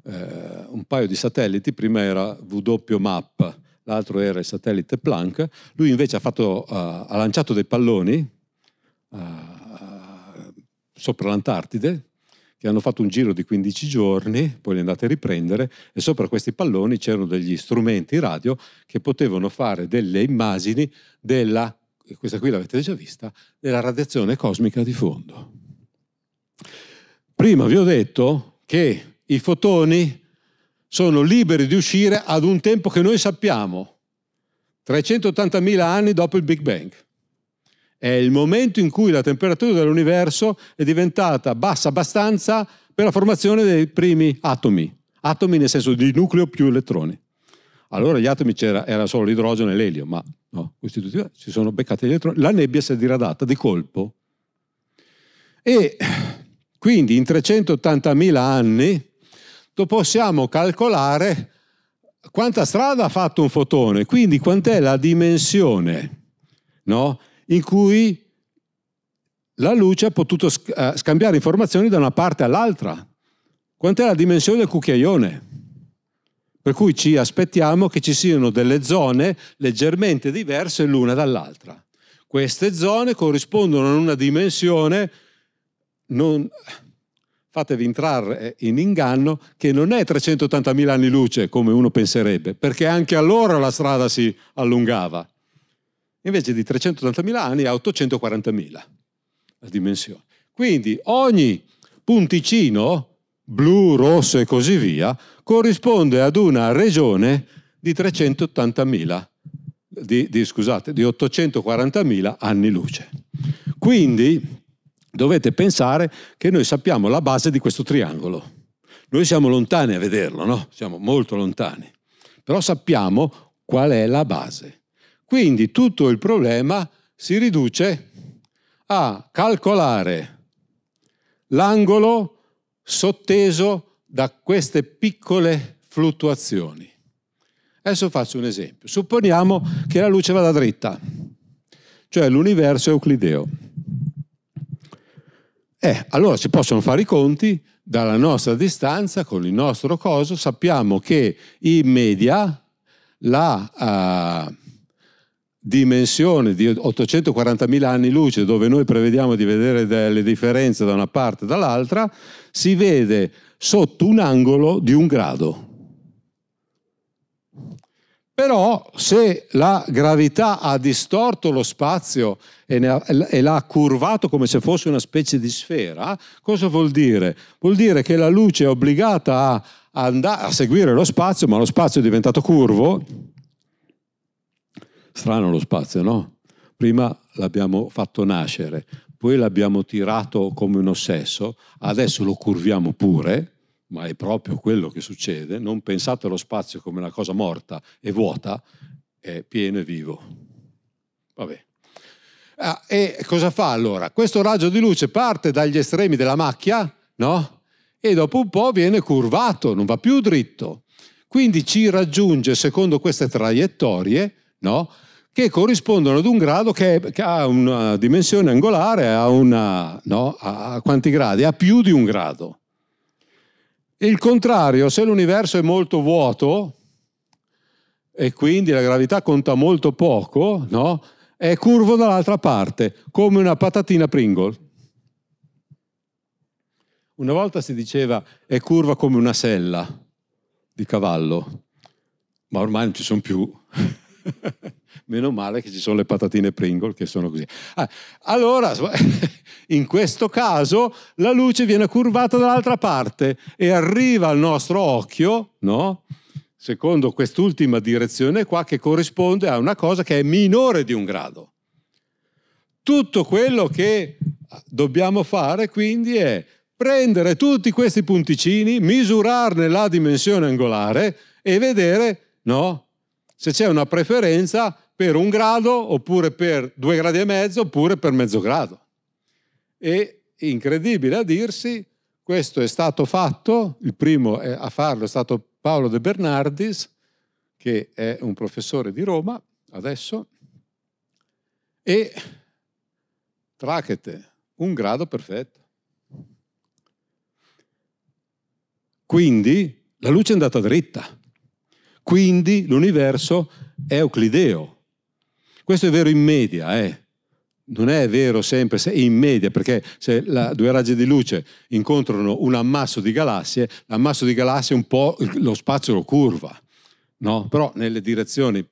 un paio di satelliti. Prima era WMAP, l'altro era il satellite Planck. Lui invece ha lanciato dei palloni sopra l'Antartide, che hanno fatto un giro di 15 giorni, poi li andate a riprendere, e sopra questi palloni c'erano degli strumenti radio che potevano fare delle immagini della, questa qui l'avete già vista, della radiazione cosmica di fondo. Prima vi ho detto che i fotoni sono liberi di uscire ad un tempo che noi sappiamo, 380.000 anni dopo il Big Bang. È il momento in cui la temperatura dell'universo è diventata bassa abbastanza per la formazione dei primi atomi. Atomi nel senso di nucleo più elettroni. Allora gli atomi era solo l'idrogeno e l'elio, ma no, questi tutti si sono beccati gli elettroni. La nebbia si è diradata di colpo. E quindi in 380.000 anni possiamo calcolare quanta strada ha fatto un fotone, quindi quant'è la dimensione, no? In cui la luce ha potuto scambiare informazioni da una parte all'altra. Quant'è la dimensione del cucchiaione? Per cui ci aspettiamo che ci siano delle zone leggermente diverse l'una dall'altra. Queste zone corrispondono a una dimensione, non fatevi entrare in inganno, che non è 380.000 anni luce come uno penserebbe, perché anche allora la strada si allungava. Invece di 380.000 anni a 840.000 la dimensione. Quindi ogni punticino, blu, rosso e così via, corrisponde ad una regione di 840.000 anni luce. Quindi dovete pensare che noi sappiamo la base di questo triangolo. Noi siamo lontani a vederlo, no? Siamo molto lontani. Però sappiamo qual è la base. Quindi tutto il problema si riduce a calcolare l'angolo sotteso da queste piccole fluttuazioni. Adesso faccio un esempio. Supponiamo che la luce vada dritta, cioè l'universo euclideo. Allora si possono fare i conti dalla nostra distanza con il nostro coso. Sappiamo che in media la dimensione di 840.000 anni luce, dove noi prevediamo di vedere delle differenze da una parte e dall'altra, si vede sotto un angolo di 1 grado. Però se la gravità ha distorto lo spazio e l'ha curvato come se fosse una specie di sfera, cosa vuol dire? Vuol dire che la luce è obbligata a seguire lo spazio, ma lo spazio è diventato curvo. Strano lo spazio, no? Prima l'abbiamo fatto nascere, poi l'abbiamo tirato come un ossesso, adesso lo curviamo pure, ma è proprio quello che succede. Non pensate allo spazio come una cosa morta e vuota, è pieno e vivo. Vabbè. E cosa fa allora? Questo raggio di luce parte dagli estremi della macchia, no? E dopo un po' viene curvato, non va più dritto. Quindi ci raggiunge secondo queste traiettorie, no? Che corrispondono ad 1 grado che ha una dimensione angolare, a quanti gradi? A più di 1 grado. Il contrario, se l'universo è molto vuoto e quindi la gravità conta molto poco, no? È curvo dall'altra parte, come una patatina Pringle. Una volta si diceva è curva come una sella di cavallo, ma ormai non ci sono più. Meno male che ci sono le patatine Pringle che sono così. Allora, in questo caso la luce viene curvata dall'altra parte e arriva al nostro occhio, no? secondo quest'ultima direzione qua, che corrisponde a una cosa che è minore di un grado. Tutto quello che dobbiamo fare quindi è prendere tutti questi punticini, misurarne la dimensione angolare e vedere, no, se c'è una preferenza per un grado oppure per 2 gradi e mezzo oppure per mezzo grado. E incredibile a dirsi, questo è stato fatto, il primo a farlo è stato Paolo De Bernardis, che è un professore di Roma adesso, e trachete, un grado perfetto. Quindi la luce è andata dritta. Quindi l'universo è euclideo. Questo è vero in media, Non è vero sempre se in media, perché se due raggi di luce incontrano un ammasso di galassie, l'ammasso di galassie un po' lo spazio lo curva, no? Però nelle direzioni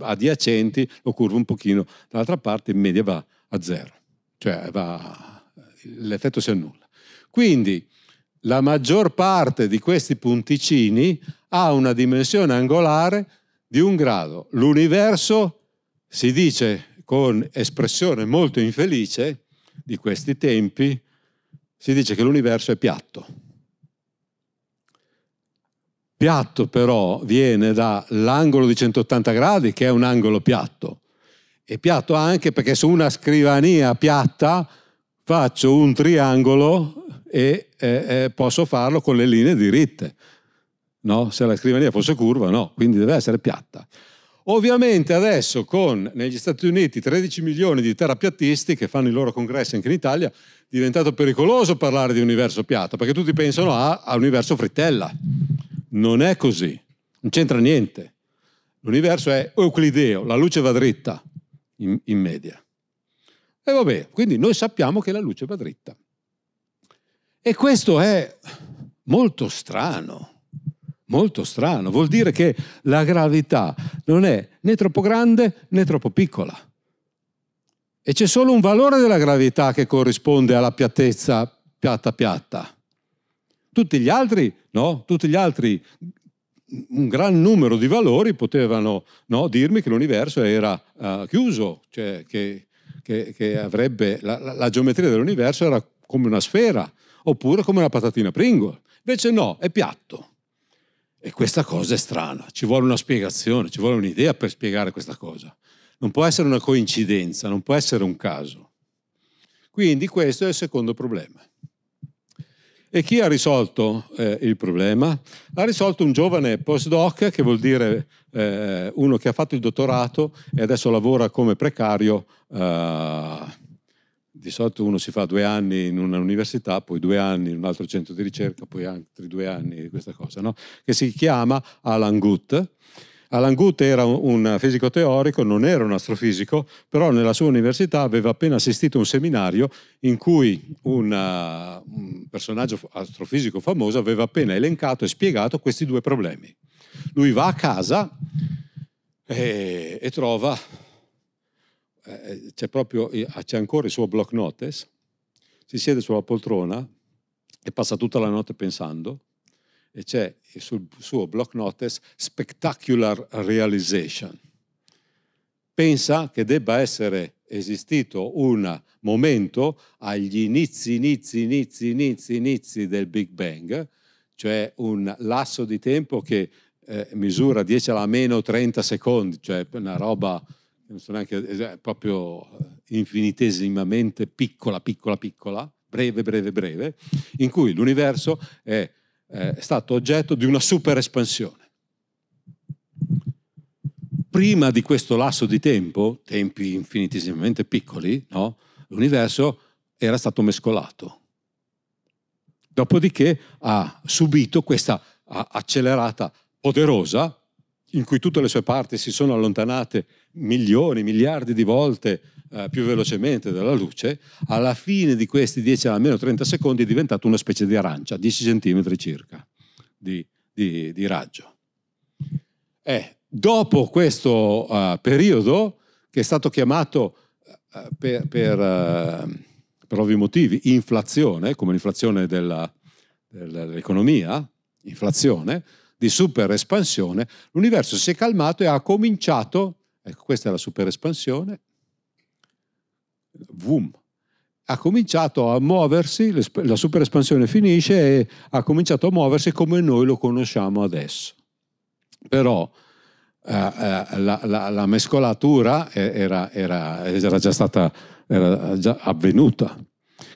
adiacenti lo curva un pochino, dall'altra parte in media va a zero. Cioè l'effetto si annulla. Quindi la maggior parte di questi punticini ha una dimensione angolare di 1 grado. L'universo, si dice con espressione molto infelice di questi tempi, si dice che l'universo è piatto. Piatto però viene dall'angolo di 180 gradi, che è un angolo piatto. E piatto anche perché su una scrivania piatta faccio un triangolo e posso farlo con le linee diritte. No? Se la scrivania fosse curva, no, quindi deve essere piatta. Ovviamente adesso con negli Stati Uniti 13 milioni di terrapiattisti che fanno i loro congressi anche in Italia, è diventato pericoloso parlare di universo piatto, perché tutti pensano a universo frittella. Non è così, non c'entra niente. L'universo è euclideo, la luce va dritta in media. E vabbè, quindi noi sappiamo che la luce va dritta. E questo è molto strano. Molto strano, vuol dire che la gravità non è né troppo grande né troppo piccola. E c'è solo un valore della gravità che corrisponde alla piattezza piatta piatta. Tutti gli altri, no? Tutti gli altri, un gran numero di valori potevano, no, dirmi che l'universo era chiuso, cioè che avrebbe la geometria dell'universo era come una sfera oppure come una patatina Pringles. Invece no, è piatto. E questa cosa è strana, ci vuole una spiegazione, ci vuole un'idea per spiegare questa cosa. Non può essere una coincidenza, non può essere un caso. Quindi questo è il secondo problema. E chi ha risolto il problema? L'ha risolto un giovane postdoc, che vuol dire uno che ha fatto il dottorato e adesso lavora come precario. Di solito uno si fa 2 anni in un'università, poi 2 anni in un altro centro di ricerca, poi altri 2 anni di questa cosa, no? Che si chiama Alan Guth. Alan Guth era un fisico teorico, non era un astrofisico, però nella sua università aveva appena assistito a un seminario in cui un personaggio astrofisico famoso aveva appena elencato e spiegato questi 2 problemi. Lui va a casa e trova... c'è ancora il suo block notes, si siede sulla poltrona e passa tutta la notte pensando, e c'è sul suo block notes spectacular realization. Pensa che debba essere esistito un momento agli inizi del Big Bang, cioè un lasso di tempo che misura 10⁻³ secondi, cioè una roba... non so neanche, proprio infinitesimamente piccola, breve, in cui l'universo è stato oggetto di una super espansione. Prima di questo lasso di tempo, tempi infinitesimamente piccoli, no? L'universo era stato mescolato. Dopodiché ha subito questa accelerata poderosa, in cui tutte le sue parti si sono allontanate milioni, miliardi di volte più velocemente dalla luce. Alla fine di questi 10⁻30 secondi è diventato una specie di arancia, 10 centimetri circa di raggio. Dopo questo periodo, che è stato chiamato per ovvi motivi inflazione, come l'inflazione dell'economia, inflazione, di superespansione, l'universo si è calmato e ha cominciato, ecco questa è la superespansione, boom, ha cominciato a muoversi, la superespansione finisce e ha cominciato a muoversi come noi lo conosciamo adesso. Però la mescolatura era già stata avvenuta.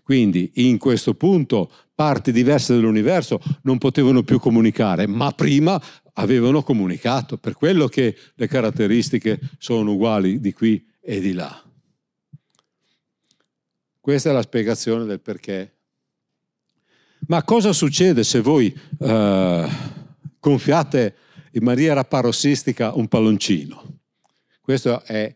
Quindi in questo punto parti diverse dell'universo non potevano più comunicare, ma prima avevano comunicato, per quello che le caratteristiche sono uguali di qui e di là. Questa è la spiegazione del perché. Ma cosa succede se voi gonfiate in maniera parossistica un palloncino? Questo è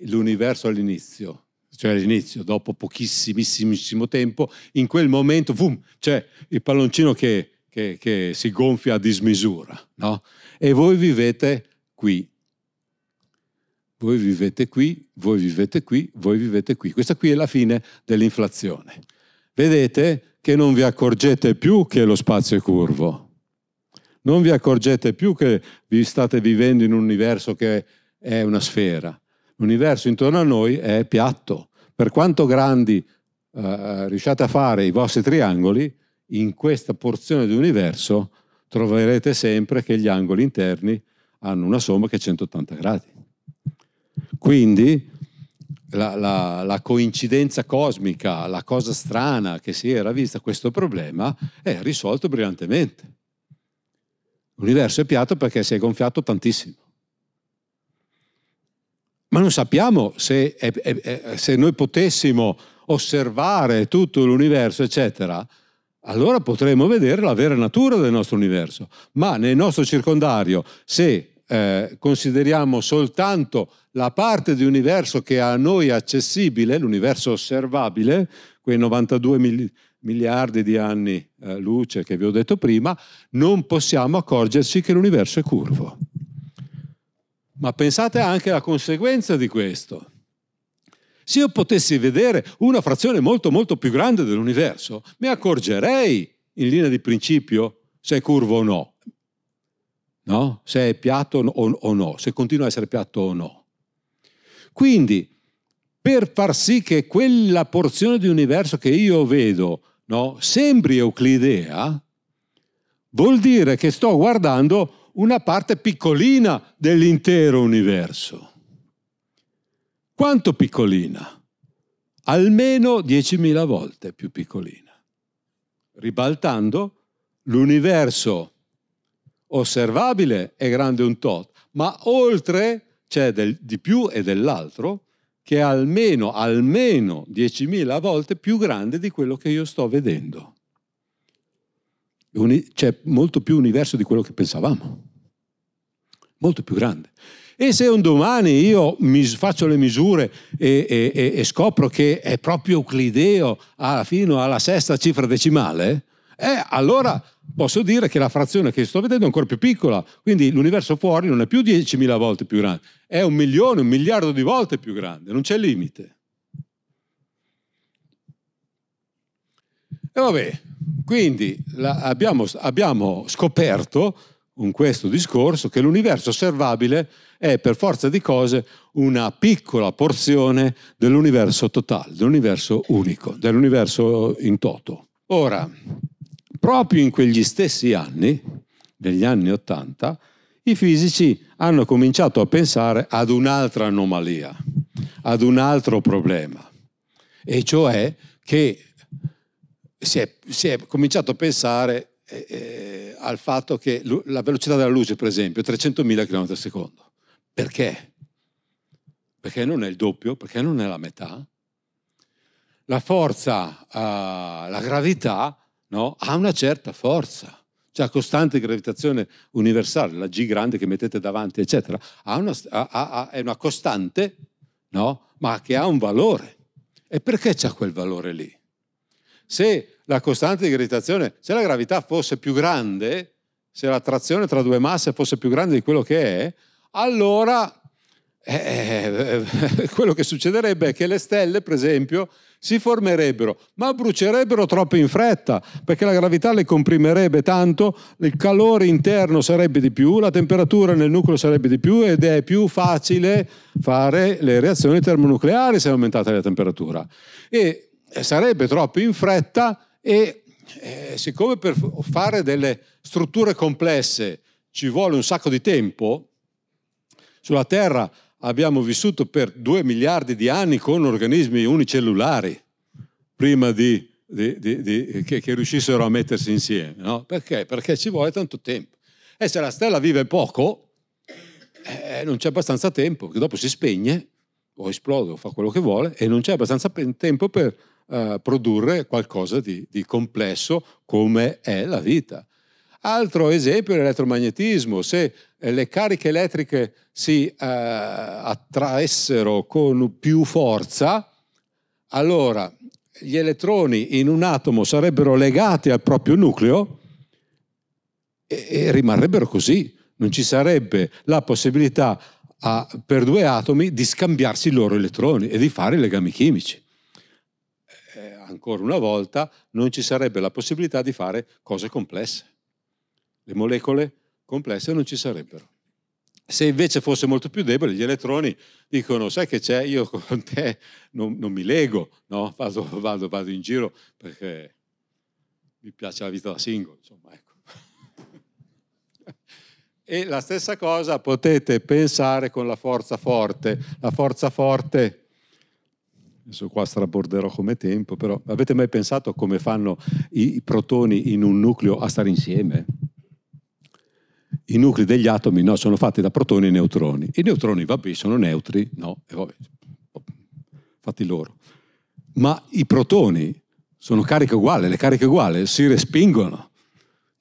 l'universo all'inizio, cioè all'inizio, dopo pochissimissimo tempo, in quel momento c'è il palloncino che si gonfia a dismisura, no? E voi vivete qui. Voi vivete qui, voi vivete qui, voi vivete qui. Questa qui è la fine dell'inflazione. Vedete che non vi accorgete più che lo spazio è curvo. Non vi accorgete più che vi state vivendo in un universo che è una sfera. L'universo intorno a noi è piatto. Per quanto grandi riusciate a fare i vostri triangoli, in questa porzione di universo troverete sempre che gli angoli interni hanno una somma che è 180 gradi. Quindi la coincidenza cosmica, la cosa strana che si era vista, questo problema è risolto brillantemente. L'universo è piatto perché si è gonfiato tantissimo. Ma non sappiamo se noi potessimo osservare tutto l'universo, eccetera, allora potremmo vedere la vera natura del nostro universo. Ma nel nostro circondario, se consideriamo soltanto la parte di universo che a noi è accessibile, l'universo osservabile, quei 92 miliardi di anni luce che vi ho detto prima, non possiamo accorgerci che l'universo è curvo. Ma pensate anche alla conseguenza di questo. Se io potessi vedere una frazione molto molto più grande dell'universo, mi accorgerei in linea di principio se è curvo o no. No? Se è piatto o no, se continua a essere piatto o no. Quindi, per far sì che quella porzione di universo che io vedo, no, sembri euclidea, vuol dire che sto guardando una parte piccolina dell'intero universo. Quanto piccolina? Almeno 10.000 volte più piccolina. Ribaltando, l'universo osservabile è grande un tot, ma oltre c'è di più e dell'altro che è almeno 10.000 volte più grande di quello che io sto vedendo. C'è molto più universo di quello che pensavamo, molto più grande. E se un domani io faccio le misure e scopro che è proprio euclideo fino alla sesta cifra decimale, allora posso dire che la frazione che sto vedendo è ancora più piccola, quindi l'universo fuori non è più 10.000 volte più grande, è 1 milione, 1 miliardo di volte più grande, non c'è limite. E vabbè, quindi abbiamo scoperto con questo discorso che l'universo osservabile è per forza di cose una piccola porzione dell'universo totale, dell'universo unico, dell'universo in toto. Ora, proprio in quegli stessi anni, negli anni '80, i fisici hanno cominciato a pensare ad un'altra anomalia, ad un altro problema, e cioè che si è cominciato a pensare al fatto che la velocità della luce, per esempio, è 300.000 km al secondo. Perché? Perché non è il doppio, perché non è la metà. La forza, la gravità, no? Ha una certa forza. Cioè la costante di gravitazione universale, la G grande che mettete davanti, eccetera, è una costante, no? Ma che ha un valore. E perché c'è quel valore lì? Se la costante di gravitazione, se la gravità fosse più grande, se la trazione tra due masse fosse più grande di quello che è, allora Quello che succederebbe è che le stelle, per esempio, si formerebbero, ma brucierebbero troppo in fretta, perché la gravità le comprimerebbe tanto, il calore interno sarebbe di più, la temperatura nel nucleo sarebbe di più ed è più facile fare le reazioni termonucleari se è aumentata la temperatura. E sarebbe troppo in fretta e siccome per fare delle strutture complesse ci vuole un sacco di tempo, sulla Terra abbiamo vissuto per 2 miliardi di anni con organismi unicellulari prima che riuscissero a mettersi insieme. No? Perché? Perché ci vuole tanto tempo. E se la stella vive poco, non c'è abbastanza tempo, perché dopo si spegne, o esplode, o fa quello che vuole, e non c'è abbastanza tempo per produrre qualcosa di complesso come è la vita. Altro esempio è l'elettromagnetismo. Se le cariche elettriche si attraessero con più forza, allora gli elettroni in un atomo sarebbero legati al proprio nucleo e rimarrebbero così. Non ci sarebbe la possibilità per 2 atomi di scambiarsi i loro elettroni e di fare legami chimici. Ancora una volta non ci sarebbe la possibilità di fare cose complesse. Le molecole complesse non ci sarebbero. Se invece fosse molto più debole, gli elettroni dicono: sai che c'è, io con te non mi lego, no? vado in giro perché mi piace la vita da singolo. Insomma, ecco. E la stessa cosa potete pensare con la forza forte. La forza forte, adesso qua straborderò come tempo, però avete mai pensato come fanno i protoni in un nucleo a stare insieme? I nuclei degli atomi no, sono fatti da protoni e neutroni. I neutroni, vabbè, sono neutri, no, e vabbè, fatti loro. Ma i protoni sono carica uguale, le cariche uguali si respingono.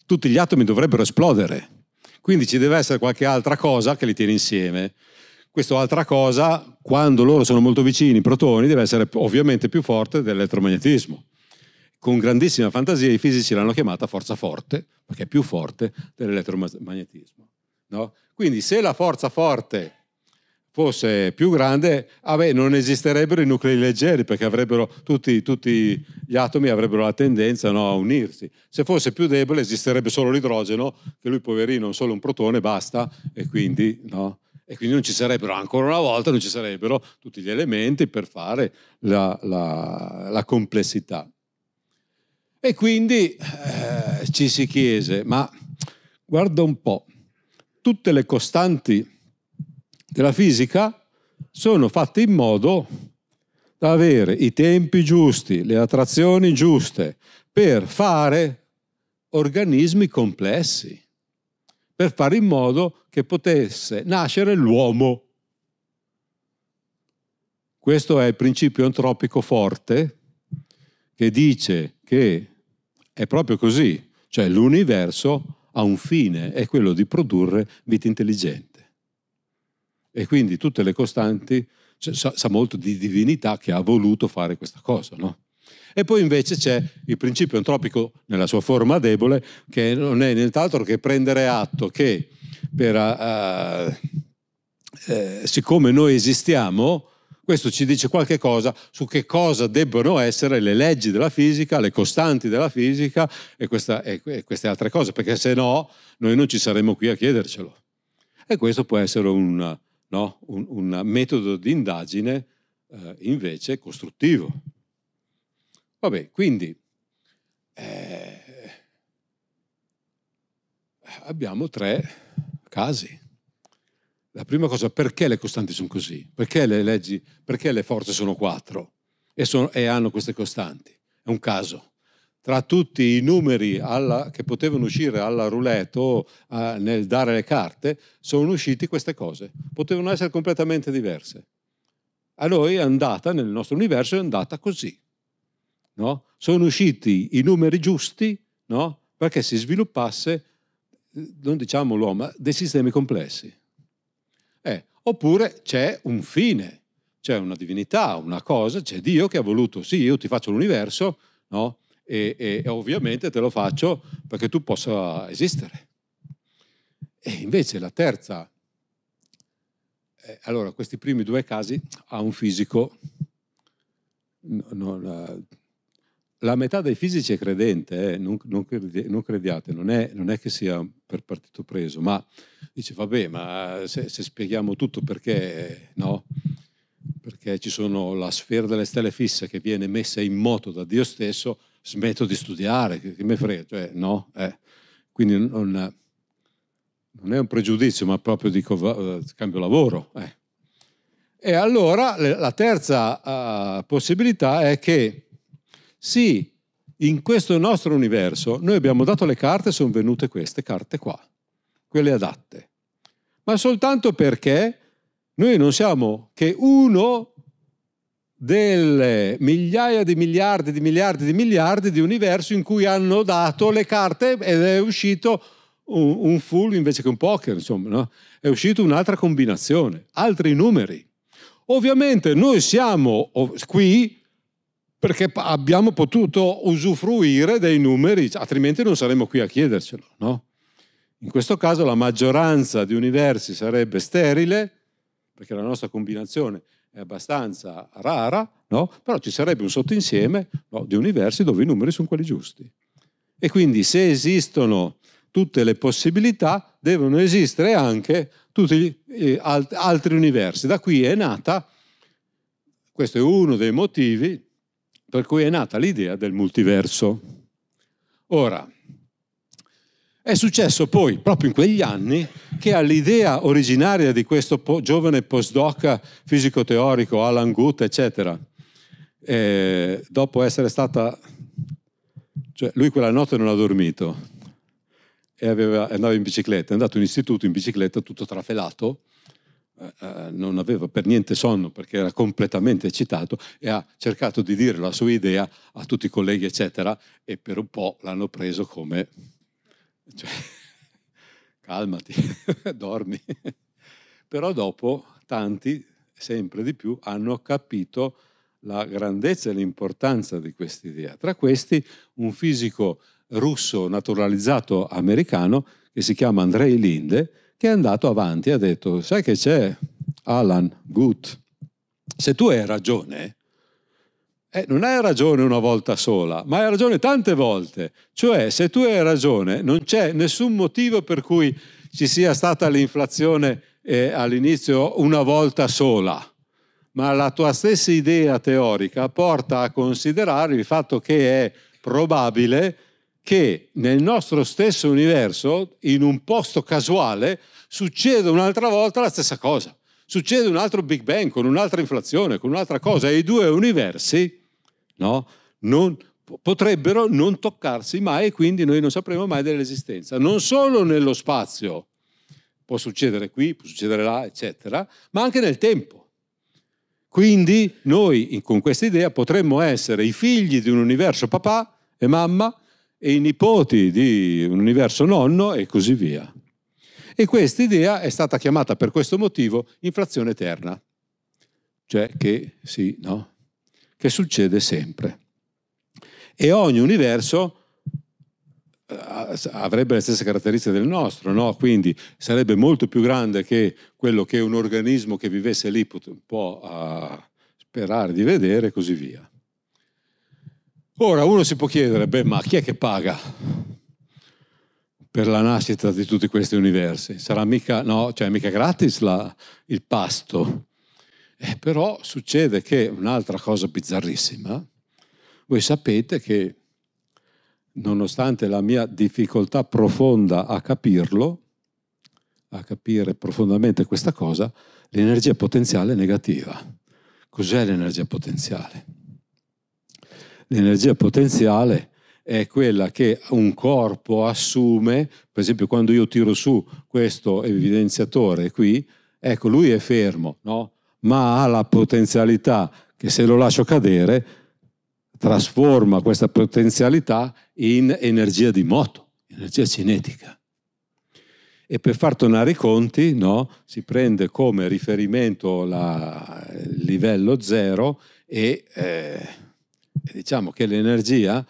Tutti gli atomi dovrebbero esplodere. Quindi ci deve essere qualche altra cosa che li tiene insieme. Questa altra cosa, quando loro sono molto vicini, i protoni, deve essere ovviamente più forte dell'elettromagnetismo. Con grandissima fantasia i fisici l'hanno chiamata forza forte, perché è più forte dell'elettromagnetismo. No? Quindi se la forza forte fosse più grande, ah beh, non esisterebbero i nuclei leggeri, perché avrebbero tutti gli atomi avrebbero la tendenza a unirsi. Se fosse più debole esisterebbe solo l'idrogeno, che lui poverino è solo un protone, basta, e quindi no. E quindi non ci sarebbero, ancora una volta, non ci sarebbero tutti gli elementi per fare la complessità. E quindi ci si chiese, ma guarda un po', tutte le costanti della fisica sono fatte in modo da avere i tempi giusti, le attrazioni giuste per fare organismi complessi, per fare in modo che potesse nascere l'uomo. Questo è il principio antropico forte che dice che è proprio così, cioè l'universo ha un fine, è quello di produrre vita intelligente. E quindi tutte le costanti, cioè, sa molto di divinità che ha voluto fare questa cosa, no? E poi invece c'è il principio antropico nella sua forma debole, che non è nient'altro che prendere atto che per, siccome noi esistiamo, questo ci dice qualche cosa su che cosa debbano essere le leggi della fisica, le costanti della fisica e queste altre cose, perché se no noi non ci saremmo qui a chiedercelo. E questo può essere un metodo di indagine invece costruttivo. Vabbè, quindi abbiamo 3 casi. La prima cosa, perché le costanti sono così? Perché le leggi, perché le forze sono 4 e hanno queste costanti? È un caso. Tra tutti i numeri che potevano uscire alla roulette o nel dare le carte, sono usciti queste cose. Potevano essere completamente diverse. A noi è andata, nel nostro universo, è andata così. No? Sono usciti i numeri giusti, no? Perché si sviluppasse, non diciamo l'uomo, ma dei sistemi complessi. Oppure c'è un fine, c'è una divinità, una cosa, c'è Dio che ha voluto, sì, io ti faccio l'universo, no? E ovviamente te lo faccio perché tu possa esistere. E invece la terza Allora, questi primi due casi a un fisico, la metà dei fisici è credente, non crediate, non è che sia per partito preso, ma dice vabbè, ma se spieghiamo tutto perché no? Perché ci sono la sfera delle stelle fissa che viene messa in moto da Dio stesso, smetto di studiare, che me frega, cioè no, quindi non è un pregiudizio, ma proprio dico cambio lavoro. E allora la terza possibilità è che sì, in questo nostro universo noi abbiamo dato le carte, sono venute queste carte qua, quelle adatte, ma soltanto perché noi non siamo che uno delle migliaia di miliardi di miliardi di miliardi di universi in cui hanno dato le carte ed è uscito un full invece che un poker, insomma, no? È uscita un'altra combinazione, altri numeri. Ovviamente noi siamo qui perché abbiamo potuto usufruire dei numeri, altrimenti non saremmo qui a chiedercelo, no? In questo caso la maggioranza di universi sarebbe sterile, perché la nostra combinazione è abbastanza rara, no? Però ci sarebbe un sottoinsieme, no, di universi dove i numeri sono quelli giusti. E quindi se esistono tutte le possibilità, devono esistere anche tutti gli altri universi. Da qui è nata, questo è uno dei motivi per cui è nata l'idea del multiverso. Ora, è successo poi, proprio in quegli anni, che all'idea originaria di questo giovane postdoc fisico teorico, Alan Guth, eccetera, dopo essere stata... Cioè, lui quella notte non ha dormito e andava in bicicletta, è andato in istituto in bicicletta tutto trafelato, non aveva per niente sonno perché era completamente eccitato e ha cercato di dire la sua idea a tutti i colleghi, eccetera, e per un po' l'hanno preso come... Cioè, calmati, dormi. Però dopo tanti, sempre di più, hanno capito la grandezza e l'importanza di quest'idea. Tra questi un fisico russo naturalizzato americano che si chiama Andrei Linde, che è andato avanti e ha detto: sai che c'è, Alan Guth? Se tu hai ragione, non hai ragione una volta sola, ma hai ragione tante volte. Cioè, se tu hai ragione, non c'è nessun motivo per cui ci sia stata l'inflazione all'inizio una volta sola, ma la tua stessa idea teorica porta a considerare il fatto che è probabile che nel nostro stesso universo, in un posto casuale, succeda un'altra volta la stessa cosa. Succede un altro Big Bang con un'altra inflazione, con un'altra cosa, e i due universi, no, potrebbero non toccarsi mai e quindi noi non sapremo mai dell'esistenza. Non solo nello spazio, può succedere qui, può succedere là, eccetera, ma anche nel tempo. Quindi noi con questa idea potremmo essere i figli di un universo papà e mamma e i nipoti di un universo nonno e così via. E questa idea è stata chiamata per questo motivo inflazione eterna, cioè che, sì, no? Che succede sempre. E ogni universo avrebbe le stesse caratteristiche del nostro, no? Quindi sarebbe molto più grande che quello che un organismo che vivesse lì può sperare di vedere e così via. Ora uno si può chiedere, beh, ma chi è che paga per la nascita di tutti questi universi? Sarà mica, no, cioè mica gratis il pasto. Però succede che un'altra cosa bizzarrissima, voi sapete che nonostante la mia difficoltà profonda a capirlo, a capire profondamente questa cosa, l'energia potenziale è negativa. Cos'è l'energia potenziale? L'energia potenziale è quella che un corpo assume, per esempio quando io tiro su questo evidenziatore qui, ecco, lui è fermo, no? Ma ha la potenzialità che se lo lascio cadere trasforma questa potenzialità in energia di moto, energia cinetica. E per far tornare i conti, no? Si prende come riferimento il livello zero e diciamo che l'energia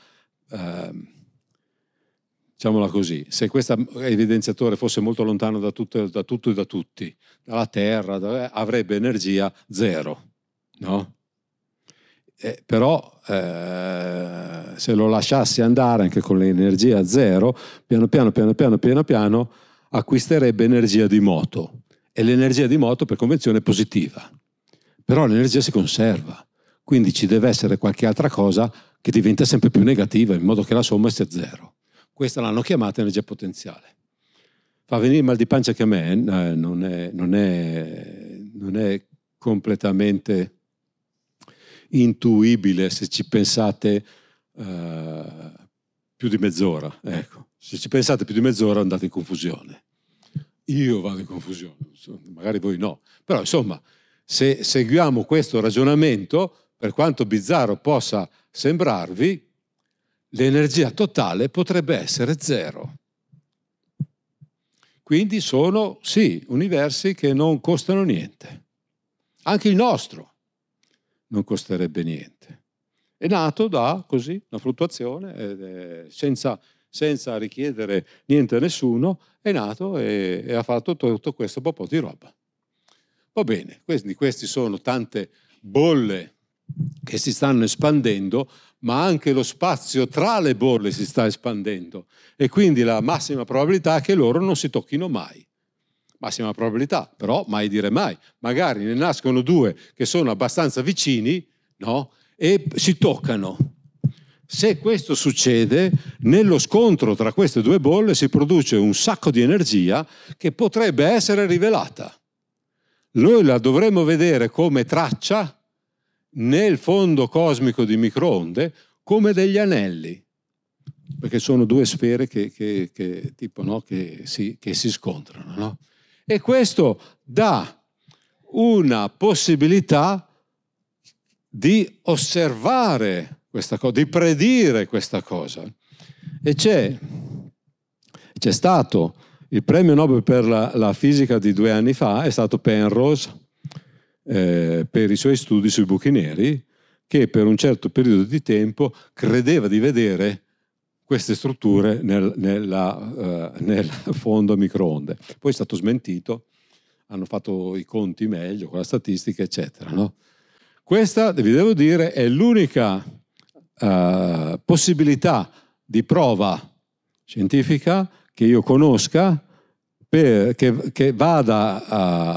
diciamola così, se questo evidenziatore fosse molto lontano da tutto e da tutti, dalla Terra, avrebbe energia zero, no? Però se lo lasciassi andare anche con l'energia zero, piano piano acquisterebbe energia di moto, e l'energia di moto per convenzione è positiva, però l'energia si conserva, quindi ci deve essere qualche altra cosa che diventa sempre più negativa in modo che la somma sia zero. Questa l'hanno chiamata energia potenziale. Fa venire mal di pancia che a me non è completamente intuibile se ci pensate più di mezz'ora, ecco. Se ci pensate più di mezz'ora andate in confusione. Io vado in confusione, magari voi no, però insomma, se seguiamo questo ragionamento, per quanto bizzarro possa sembrarvi, l'energia totale potrebbe essere zero. Quindi sono, sì, universi che non costano niente. Anche il nostro non costerebbe niente. È nato da così, una fluttuazione, senza richiedere niente a nessuno, è nato e ha fatto tutto questo po' di roba. Va bene, questi sono tante bolle che si stanno espandendo, ma anche lo spazio tra le bolle si sta espandendo, e quindi la massima probabilità è che loro non si tocchino mai. Massima probabilità, però mai dire mai. Magari ne nascono due che sono abbastanza vicini, no? E si toccano. Se questo succede, nello scontro tra queste due bolle si produce un sacco di energia che potrebbe essere rivelata. Noi la dovremmo vedere come traccia nel fondo cosmico di microonde, come degli anelli, perché sono due sfere che si scontrano, no? E questo dà una possibilità di osservare questa cosa, di predire questa cosa. E c'è stato il premio Nobel per la fisica di 2 anni fa, è stato Penrose, per i suoi studi sui buchi neri, che per un certo periodo di tempo credeva di vedere queste strutture nel fondo a microonde. Poi è stato smentito, hanno fatto i conti meglio con la statistica, eccetera, no? Questa, vi devo dire, è l'unica possibilità di prova scientifica che io conosca che vada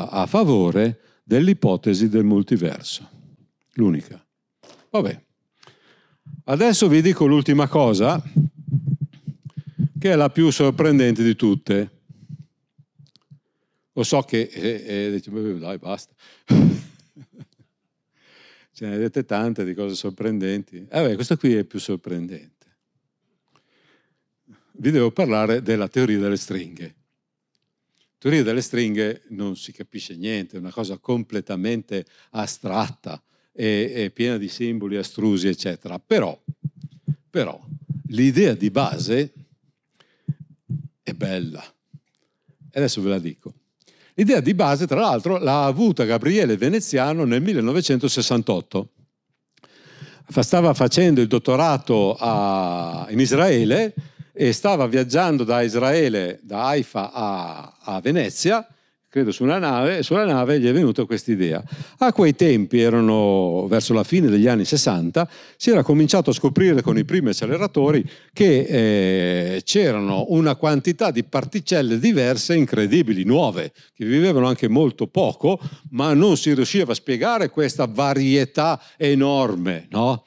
a favore dell'ipotesi del multiverso. L'unica. Vabbè. Adesso vi dico l'ultima cosa, che è la più sorprendente di tutte. Lo so che... dai, basta. Ce ne vedete tante di cose sorprendenti. Vabbè, questa qui è più sorprendente. Vi devo parlare della teoria delle stringhe. La teoria delle stringhe non si capisce niente, è una cosa completamente astratta e piena di simboli astrusi, eccetera. Però l'idea di base è bella. E adesso ve la dico. L'idea di base, tra l'altro, l'ha avuta Gabriele Veneziano nel 1968. Stava facendo il dottorato in Israele, e stava viaggiando da Israele, da Haifa a Venezia, credo su una nave, e sulla nave gli è venuta questa idea. A quei tempi, erano verso la fine degli anni 60, si era cominciato a scoprire con i primi acceleratori che c'erano una quantità di particelle diverse incredibili, nuove, che vivevano anche molto poco, ma non si riusciva a spiegare questa varietà enorme, no?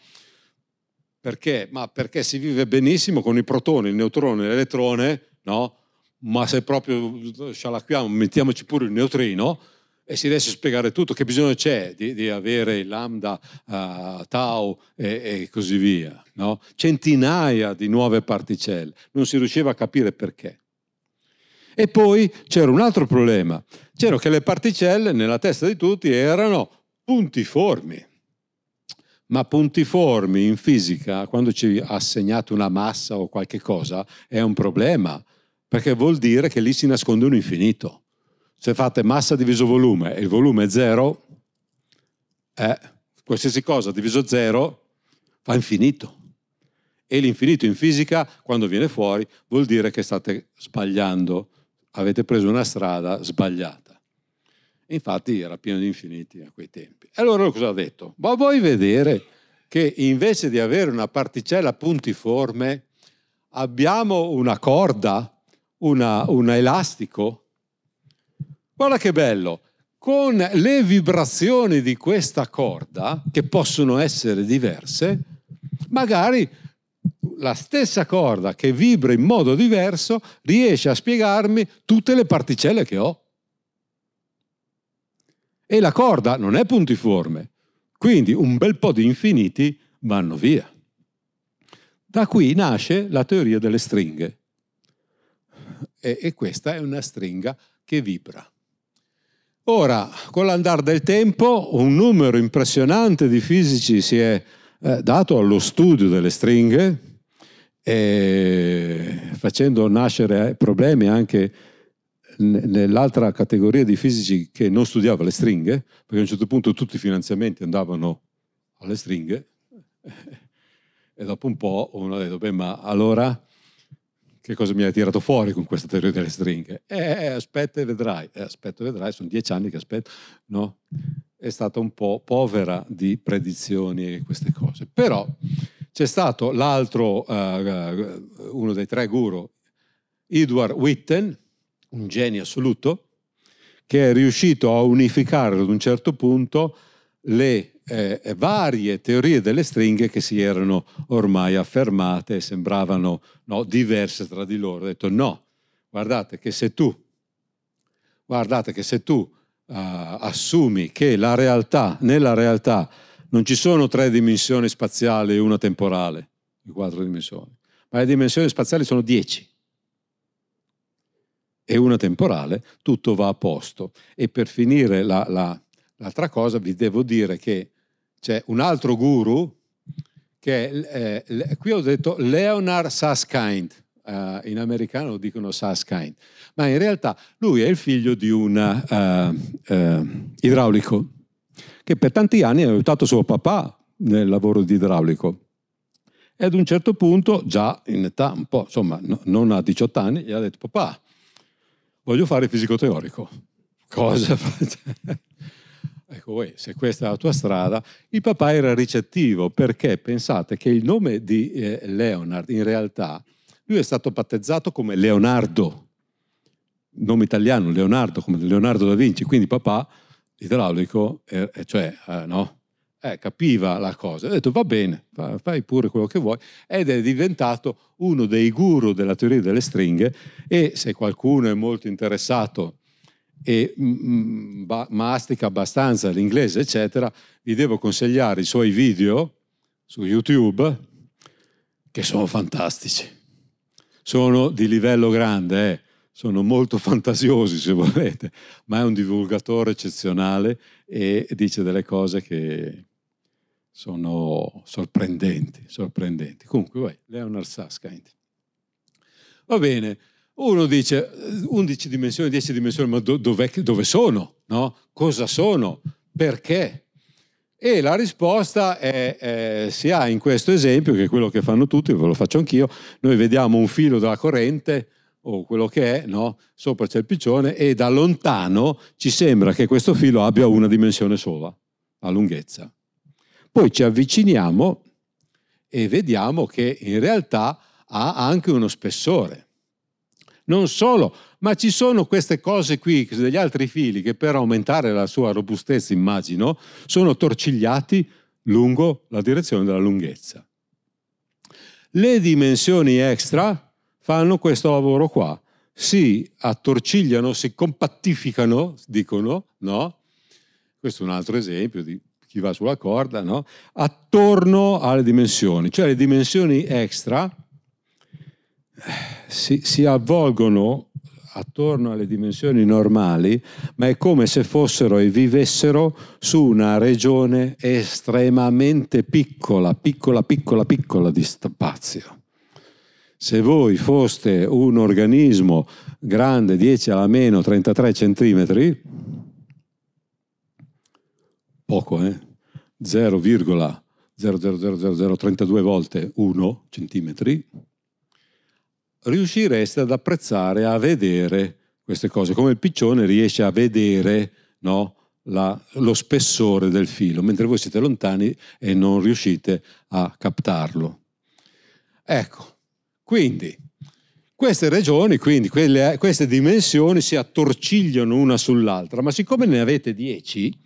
Perché? Ma perché si vive benissimo con i protoni, il neutrone e l'elettrone, no? Ma se proprio scialacquiamo, mettiamoci pure il neutrino e si riesce a spiegare tutto. Che bisogno c'è di avere il lambda, tau e così via, no? Centinaia di nuove particelle. Non si riusciva a capire perché. E poi c'era un altro problema. C'era che le particelle nella testa di tutti erano puntiformi. Ma puntiformi in fisica, quando ci assegnate una massa o qualche cosa, è un problema, perché vuol dire che lì si nasconde un infinito. Se fate massa diviso volume e il volume è zero, qualsiasi cosa diviso zero fa infinito. e l'infinito in fisica, quando viene fuori, vuol dire che state sbagliando, avete preso una strada sbagliata. E infatti era pieno di infiniti a quei tempi. E allora cosa ha detto? Ma vuoi vedere che invece di avere una particella puntiforme abbiamo una corda, un elastico? Guarda che bello! Con le vibrazioni di questa corda, che possono essere diverse, magari la stessa corda che vibra in modo diverso riesce a spiegarmi tutte le particelle che ho. E la corda non è puntiforme, quindi un bel po' di infiniti vanno via. Da qui nasce la teoria delle stringhe. E questa è una stringa che vibra. Ora, con l'andare del tempo, un numero impressionante di fisici si è dato allo studio delle stringhe, facendo nascere problemi anche nell'altra categoria di fisici che non studiava le stringhe, perché a un certo punto tutti i finanziamenti andavano alle stringhe, e dopo un po' uno ha detto, beh, ma allora che cosa mi hai tirato fuori con questa teoria delle stringhe? Aspetta e vedrai. Aspetta e vedrai, sono 10 anni che aspetto. No, è stata un po' povera di predizioni e queste cose. Però c'è stato l'altro, uno dei tre guru, Edward Witten, un genio assoluto, che è riuscito a unificare ad un certo punto le varie teorie delle stringhe che si erano ormai affermate e sembravano diverse tra di loro. Ho detto no, guardate che se tu assumi che la realtà, nella realtà non ci sono 3 dimensioni spaziali e una temporale, 4 dimensioni, ma le dimensioni spaziali sono 10. E una temporale, tutto va a posto. E per finire l'altra cosa, vi devo dire che c'è un altro guru che qui ho detto Leonard Susskind, in americano dicono Susskind, ma in realtà lui è il figlio di un idraulico che per tanti anni ha aiutato suo papà nel lavoro di idraulico. E ad un certo punto, già in età un po', insomma, non a 18 anni, gli ha detto papà, voglio fare fisico teorico. Cosa faccio? Ecco, se questa è la tua strada, il papà era ricettivo perché pensate che il nome di Leonard, in realtà, lui è stato battezzato come Leonardo, nome italiano, Leonardo, come Leonardo da Vinci, quindi papà, idraulico, capiva la cosa, ha detto va bene, fai pure quello che vuoi, ed è diventato uno dei guru della teoria delle stringhe. E se qualcuno è molto interessato e mastica abbastanza l'inglese, eccetera, vi devo consigliare i suoi video su YouTube, che sono fantastici, sono di livello grande, sono molto fantasiosi se volete, ma è un divulgatore eccezionale e dice delle cose che sono sorprendenti. Comunque vai, Leonard Susskind. Va bene. Uno dice 11 dimensioni, 10 dimensioni, ma dove sono? No? Cosa sono? Perché? E la risposta si ha in questo esempio, che è quello che fanno tutti, ve lo faccio anch'io. Noi vediamo un filo della corrente o quello che è, no? Sopra c'è il piccione e da lontano ci sembra che questo filo abbia una dimensione sola, la lunghezza. Poi ci avviciniamo e vediamo che in realtà ha anche uno spessore. Non solo, ma ci sono queste cose qui, degli altri fili, che per aumentare la sua robustezza, immagino, sono torcigliati lungo la direzione della lunghezza. Le dimensioni extra fanno questo lavoro qua. Si attorcigliano, si compattificano, dicono, no? Questo è un altro esempio di chi va sulla corda, no? Attorno alle dimensioni, cioè le dimensioni extra si avvolgono attorno alle dimensioni normali, ma è come se fossero e vivessero su una regione estremamente piccola di spazio. Se voi foste un organismo grande 10 alla meno 33 centimetri, poco, 0,33 0,000032 volte 1 centimetri, riuscireste ad apprezzare, a vedere queste cose, come il piccione riesce a vedere, no, lo spessore del filo, mentre voi siete lontani e non riuscite a captarlo. Ecco, quindi queste regioni, quindi queste dimensioni si attorcigliano una sull'altra, ma siccome ne avete 10,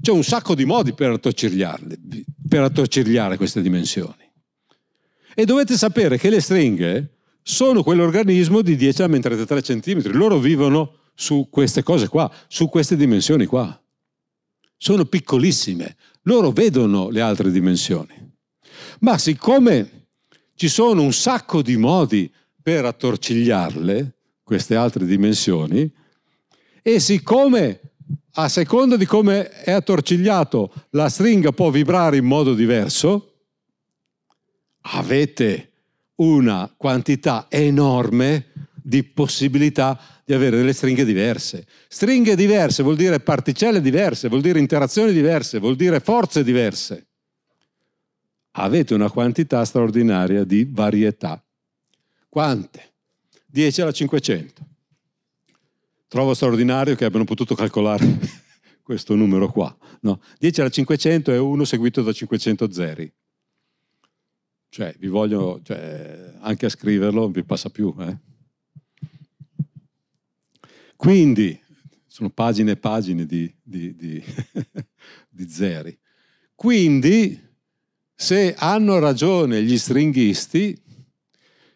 c'è un sacco di modi per attorcigliarle, per attorcigliare queste dimensioni. E dovete sapere che le stringhe sono quell'organismo di 10 alla meno 33 centimetri. Loro vivono su queste cose qua, su queste dimensioni qua. Sono piccolissime. Loro vedono le altre dimensioni. Ma siccome ci sono un sacco di modi per attorcigliarle, queste altre dimensioni, e siccome a seconda di come è attorcigliato la stringa può vibrare in modo diverso, avete una quantità enorme di possibilità di avere delle stringhe diverse. Stringhe diverse vuol dire particelle diverse, vuol dire interazioni diverse, vuol dire forze diverse. Avete una quantità straordinaria di varietà. Quante? 10 alla 500. Trovo straordinario che abbiano potuto calcolare questo numero qua. No? 10 alla 500 è 1 seguito da 500 zeri. Cioè, vi voglio, anche a scriverlo vi passa più. Quindi, sono pagine e pagine di zeri. Quindi, se hanno ragione gli stringhisti,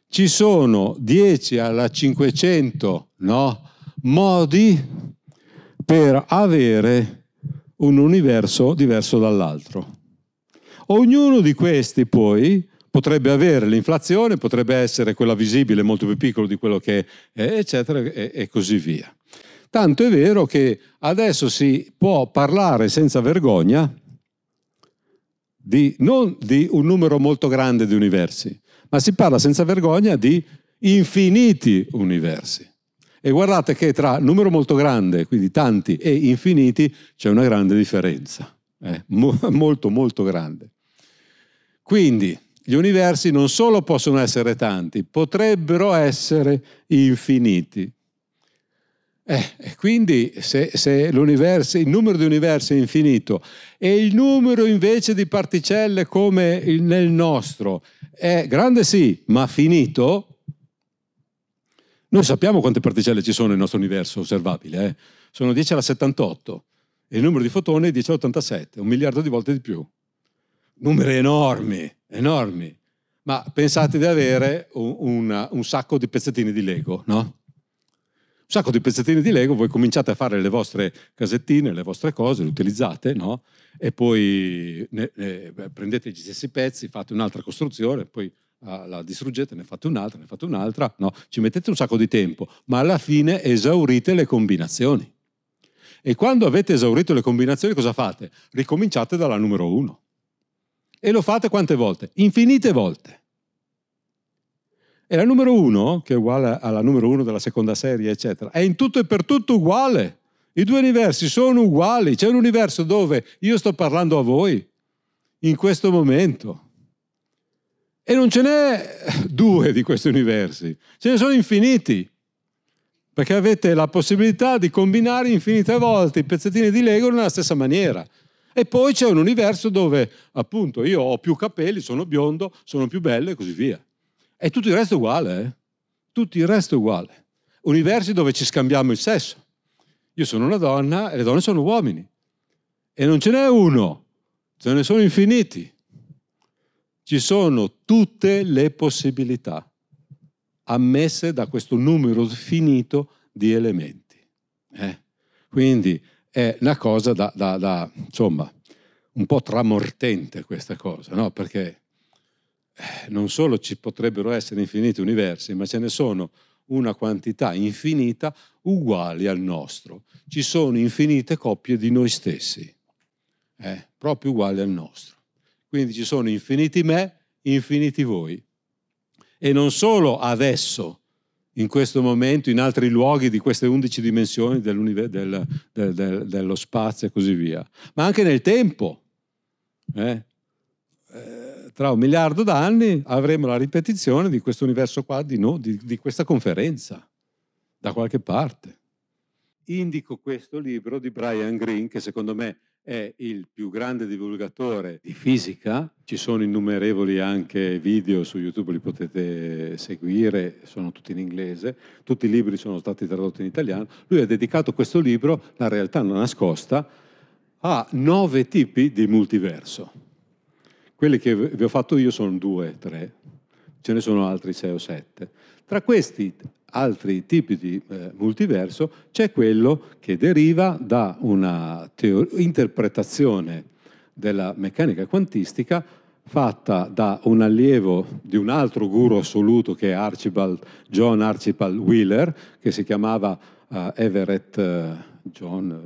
ci sono 10 alla 500 modi per avere un universo diverso dall'altro. Ognuno di questi, poi, potrebbe avere l'inflazione, potrebbe essere quella visibile molto più piccola di quello che è, eccetera, e così via. Tanto è vero che adesso si può parlare senza vergogna non di un numero molto grande di universi, ma si parla senza vergogna di infiniti universi. E guardate che tra numero molto grande, quindi tanti, e infiniti c'è una grande differenza, molto molto grande. Quindi gli universi non solo possono essere tanti, potrebbero essere infiniti. E quindi se il numero di universi è infinito e il numero invece di particelle come nel nostro è grande sì, ma finito, noi sappiamo quante particelle ci sono nel nostro universo osservabile. Sono 10 alla 78 e il numero di fotoni è 10 alla 87, 1 miliardo di volte di più. Numeri enormi, enormi, ma pensate di avere un sacco di pezzettini di Lego, no? Un sacco di pezzettini di Lego, voi cominciate a fare le vostre casettine, le vostre cose, le utilizzate, no? E poi prendete gli stessi pezzi, fate un'altra costruzione, poi la distruggete, ne fate un'altra, no? Ci mettete un sacco di tempo, ma alla fine esaurite le combinazioni. E quando avete esaurito le combinazioni, cosa fate? Ricominciate dalla numero 1. E lo fate quante volte? Infinite volte. E la numero 1, che è uguale alla numero 1 della seconda serie, eccetera, è in tutto e per tutto uguale. I due universi sono uguali. C'è un universo dove io sto parlando a voi, in questo momento. E non ce n'è 2 di questi universi. Ce ne sono infiniti. Perché avete la possibilità di combinare infinite volte i pezzettini di Lego nella stessa maniera. E poi c'è un universo dove, appunto, io ho più capelli, sono biondo, sono più bello e così via. E tutto il resto è uguale, Tutto il resto è uguale. Universi dove ci scambiamo il sesso. Io sono una donna e le donne sono uomini. E non ce n'è uno, ce ne sono infiniti. Ci sono tutte le possibilità ammesse da questo numero finito di elementi. Quindi è una cosa da insomma, un po' tramortente questa cosa, no? Perché non solo ci potrebbero essere infiniti universi, ma ce ne sono una quantità infinita uguali al nostro. Ci sono infinite coppie di noi stessi, proprio uguali al nostro. Quindi ci sono infiniti me, infiniti voi. E non solo adesso, in questo momento, in altri luoghi di queste 11 dimensioni dello spazio e così via. Ma anche nel tempo. tra 1 miliardo d'anni avremo la ripetizione di questo universo qua, di questa conferenza, da qualche parte. Indico questo libro di Brian Greene, che secondo me è il più grande divulgatore di fisica. Ci sono innumerevoli anche video su YouTube, li potete seguire, sono tutti in inglese, tutti i libri sono stati tradotti in italiano. Lui ha dedicato questo libro, La realtà non nascosta, a 9 tipi di multiverso. Quelli che vi ho fatto io sono 2 o 3, ce ne sono altri 6 o 7. Tra questi altri tipi di multiverso c'è quello che deriva da una interpretazione della meccanica quantistica fatta da un allievo di un altro guru assoluto che è John Archibald Wheeler, che si chiamava Everett, non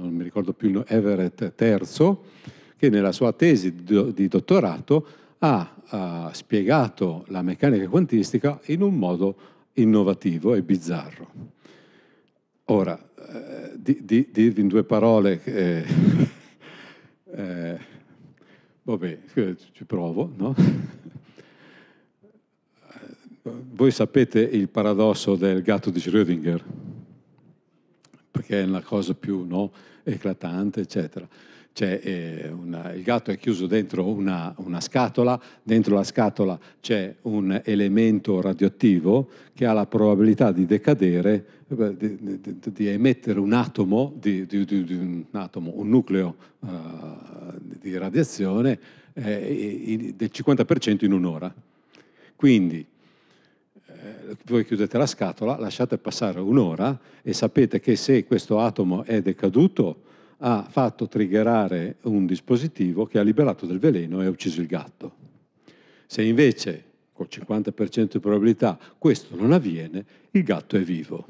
mi ricordo più, Everett III, che nella sua tesi di dottorato ha spiegato la meccanica quantistica in un modo innovativo e bizzarro. Ora, dirvi in 2 parole, vabbè, ci provo, no? Voi sapete il paradosso del gatto di Schrödinger, perché è la cosa più eclatante, eccetera. C'è il gatto è chiuso dentro una scatola, dentro la scatola c'è un elemento radioattivo che ha la probabilità di decadere, di emettere un atomo, un nucleo di radiazione del 50% in 1 ora. Quindi voi chiudete la scatola, lasciate passare 1 ora e sapete che se questo atomo è decaduto ha fatto triggerare un dispositivo che ha liberato del veleno e ha ucciso il gatto. Se invece, col 50% di probabilità, questo non avviene, il gatto è vivo.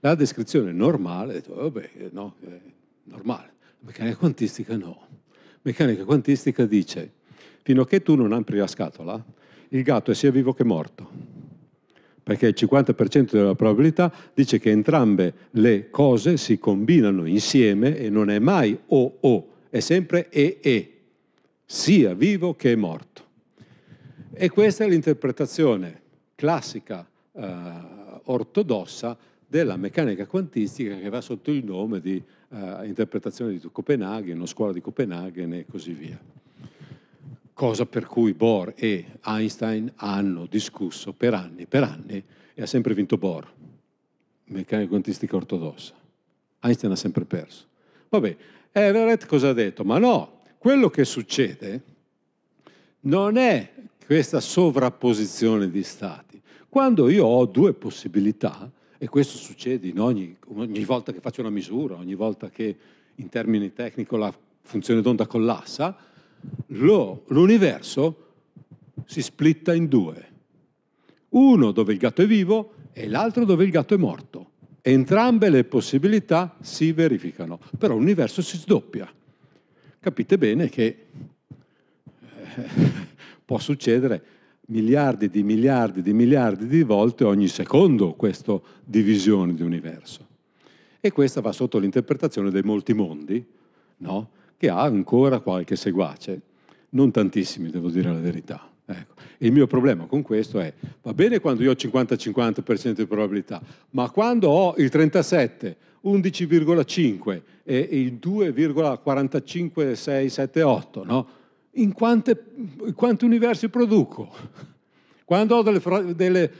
La descrizione normale, vabbè, no, è normale. La meccanica quantistica no. La meccanica quantistica dice, fino a che tu non apri la scatola, il gatto è sia vivo che morto. Perché il 50% della probabilità dice che entrambe le cose si combinano insieme e non è mai o, è sempre e, sia vivo che morto. E questa è l'interpretazione classica ortodossa della meccanica quantistica, che va sotto il nome di interpretazione di Copenaghen, o scuola di Copenaghen e così via. Cosa per cui Bohr e Einstein hanno discusso per anni e ha sempre vinto Bohr, meccanica quantistica ortodossa. Einstein ha sempre perso. Vabbè, Everett cosa ha detto? Ma no, quello che succede non è questa sovrapposizione di stati. Quando io ho 2 possibilità, e questo succede in ogni volta che faccio una misura, ogni volta che in termini tecnici la funzione d'onda collassa, l'universo si splitta in 2. Uno dove il gatto è vivo e l'altro dove il gatto è morto. Entrambe le possibilità si verificano, però l'universo si sdoppia. Capite bene che può succedere miliardi di miliardi di miliardi di volte ogni secondo questa divisione di universo. E questa va sotto l'interpretazione dei molti mondi, no? Che ha ancora qualche seguace, non tantissimi, devo dire la verità. Ecco. Il mio problema con questo è, va bene quando io ho 50-50% di probabilità, ma quando ho il 37, 11,5 e il 2,45678, no? in quanti universi produco? Quando ho delle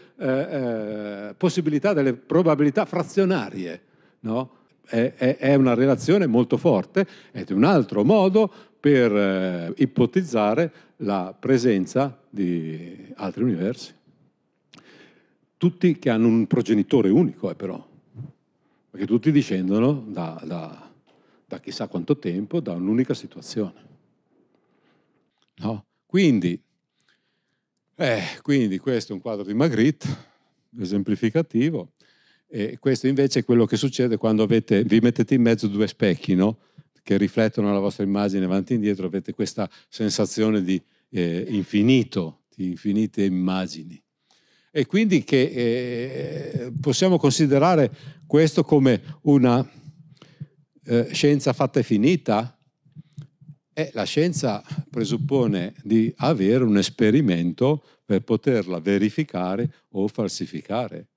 possibilità, delle probabilità frazionarie, no? È una relazione molto forte ed è un altro modo per ipotizzare la presenza di altri universi. Tutti che hanno un progenitore unico, però, perché tutti discendono da chissà quanto tempo, da un'unica situazione. No? Quindi questo è un quadro di Magritte, esemplificativo. E questo invece è quello che succede quando vi mettete in mezzo 2 specchi, no? Che riflettono la vostra immagine avanti e indietro, avete questa sensazione di infinito, di infinite immagini. E quindi che possiamo considerare questo come una scienza fatta e finita? E la scienza presuppone di avere un esperimento per poterla verificare o falsificare.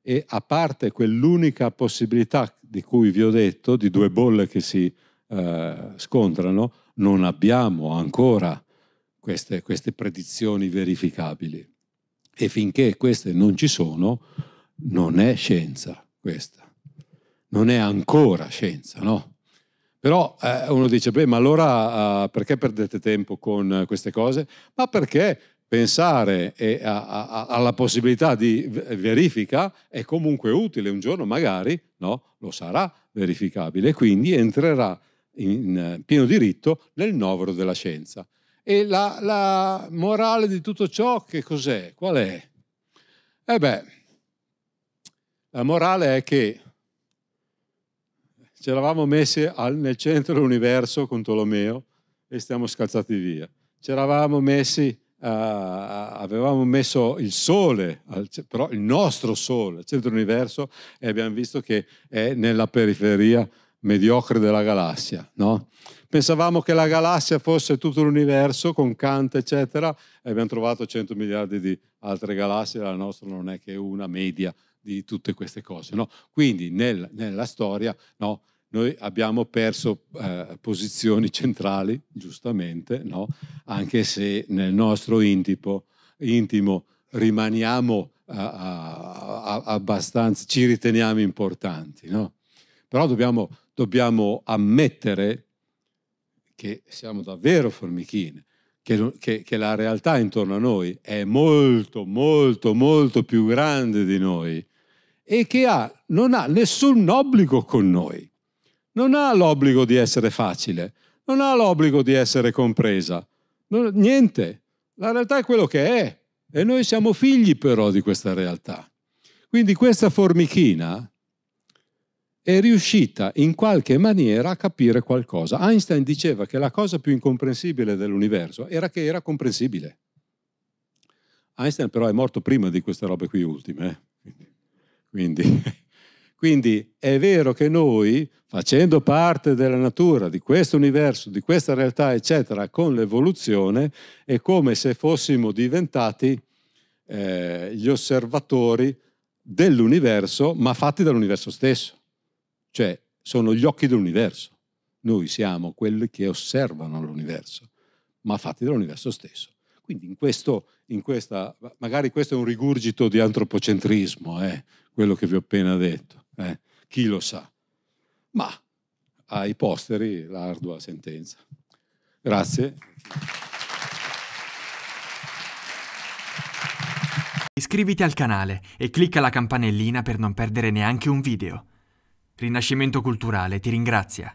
E a parte quell'unica possibilità di cui vi ho detto, di due bolle che si scontrano, non abbiamo ancora queste predizioni verificabili. E finché queste non ci sono, non è scienza questa. Non è ancora scienza, no? Però uno dice, beh, ma allora perché perdete tempo con queste cose? Ma perché pensare alla possibilità di verifica è comunque utile, un giorno magari, no, lo sarà verificabile, quindi entrerà in pieno diritto nel novero della scienza. E la morale di tutto ciò che cos'è? Qual è? Eh beh, la morale è che ce l'avamo messi nel centro dell'universo con Tolomeo e stiamo scalzati via. Ce l'avevamo messi, avevamo messo il Sole, però il nostro Sole, al centro dell'universo, e abbiamo visto che è nella periferia mediocre della galassia, no? Pensavamo che la galassia fosse tutto l'universo con Kant, eccetera, e abbiamo trovato 100 miliardi di altre galassie, la nostra non è che una media di tutte queste cose, no? Quindi nella storia, no, noi abbiamo perso posizioni centrali, giustamente, no? Anche se nel nostro intimo rimaniamo abbastanza, ci riteniamo importanti, no? Però dobbiamo ammettere che siamo davvero formichine, che la realtà intorno a noi è molto, molto, molto più grande di noi e che non ha nessun obbligo con noi. Non ha l'obbligo di essere facile, non ha l'obbligo di essere compresa, niente. La realtà è quello che è e noi siamo figli però di questa realtà. Quindi questa formichina è riuscita in qualche maniera a capire qualcosa. Einstein diceva che la cosa più incomprensibile dell'universo era che era comprensibile. Einstein però è morto prima di queste robe qui ultime. Quindi è vero che noi, facendo parte della natura, di questo universo, di questa realtà, eccetera, con l'evoluzione, è come se fossimo diventati gli osservatori dell'universo, ma fatti dall'universo stesso. Cioè, sono gli occhi dell'universo. Noi siamo quelli che osservano l'universo, ma fatti dall'universo stesso. Quindi magari questo è un rigurgito di antropocentrismo, quello che vi ho appena detto. Chi lo sa? Ma ai posteri l'ardua sentenza. Grazie. Iscriviti al canale e clicca la campanellina per non perdere neanche un video. Rinascimento Culturale ti ringrazia.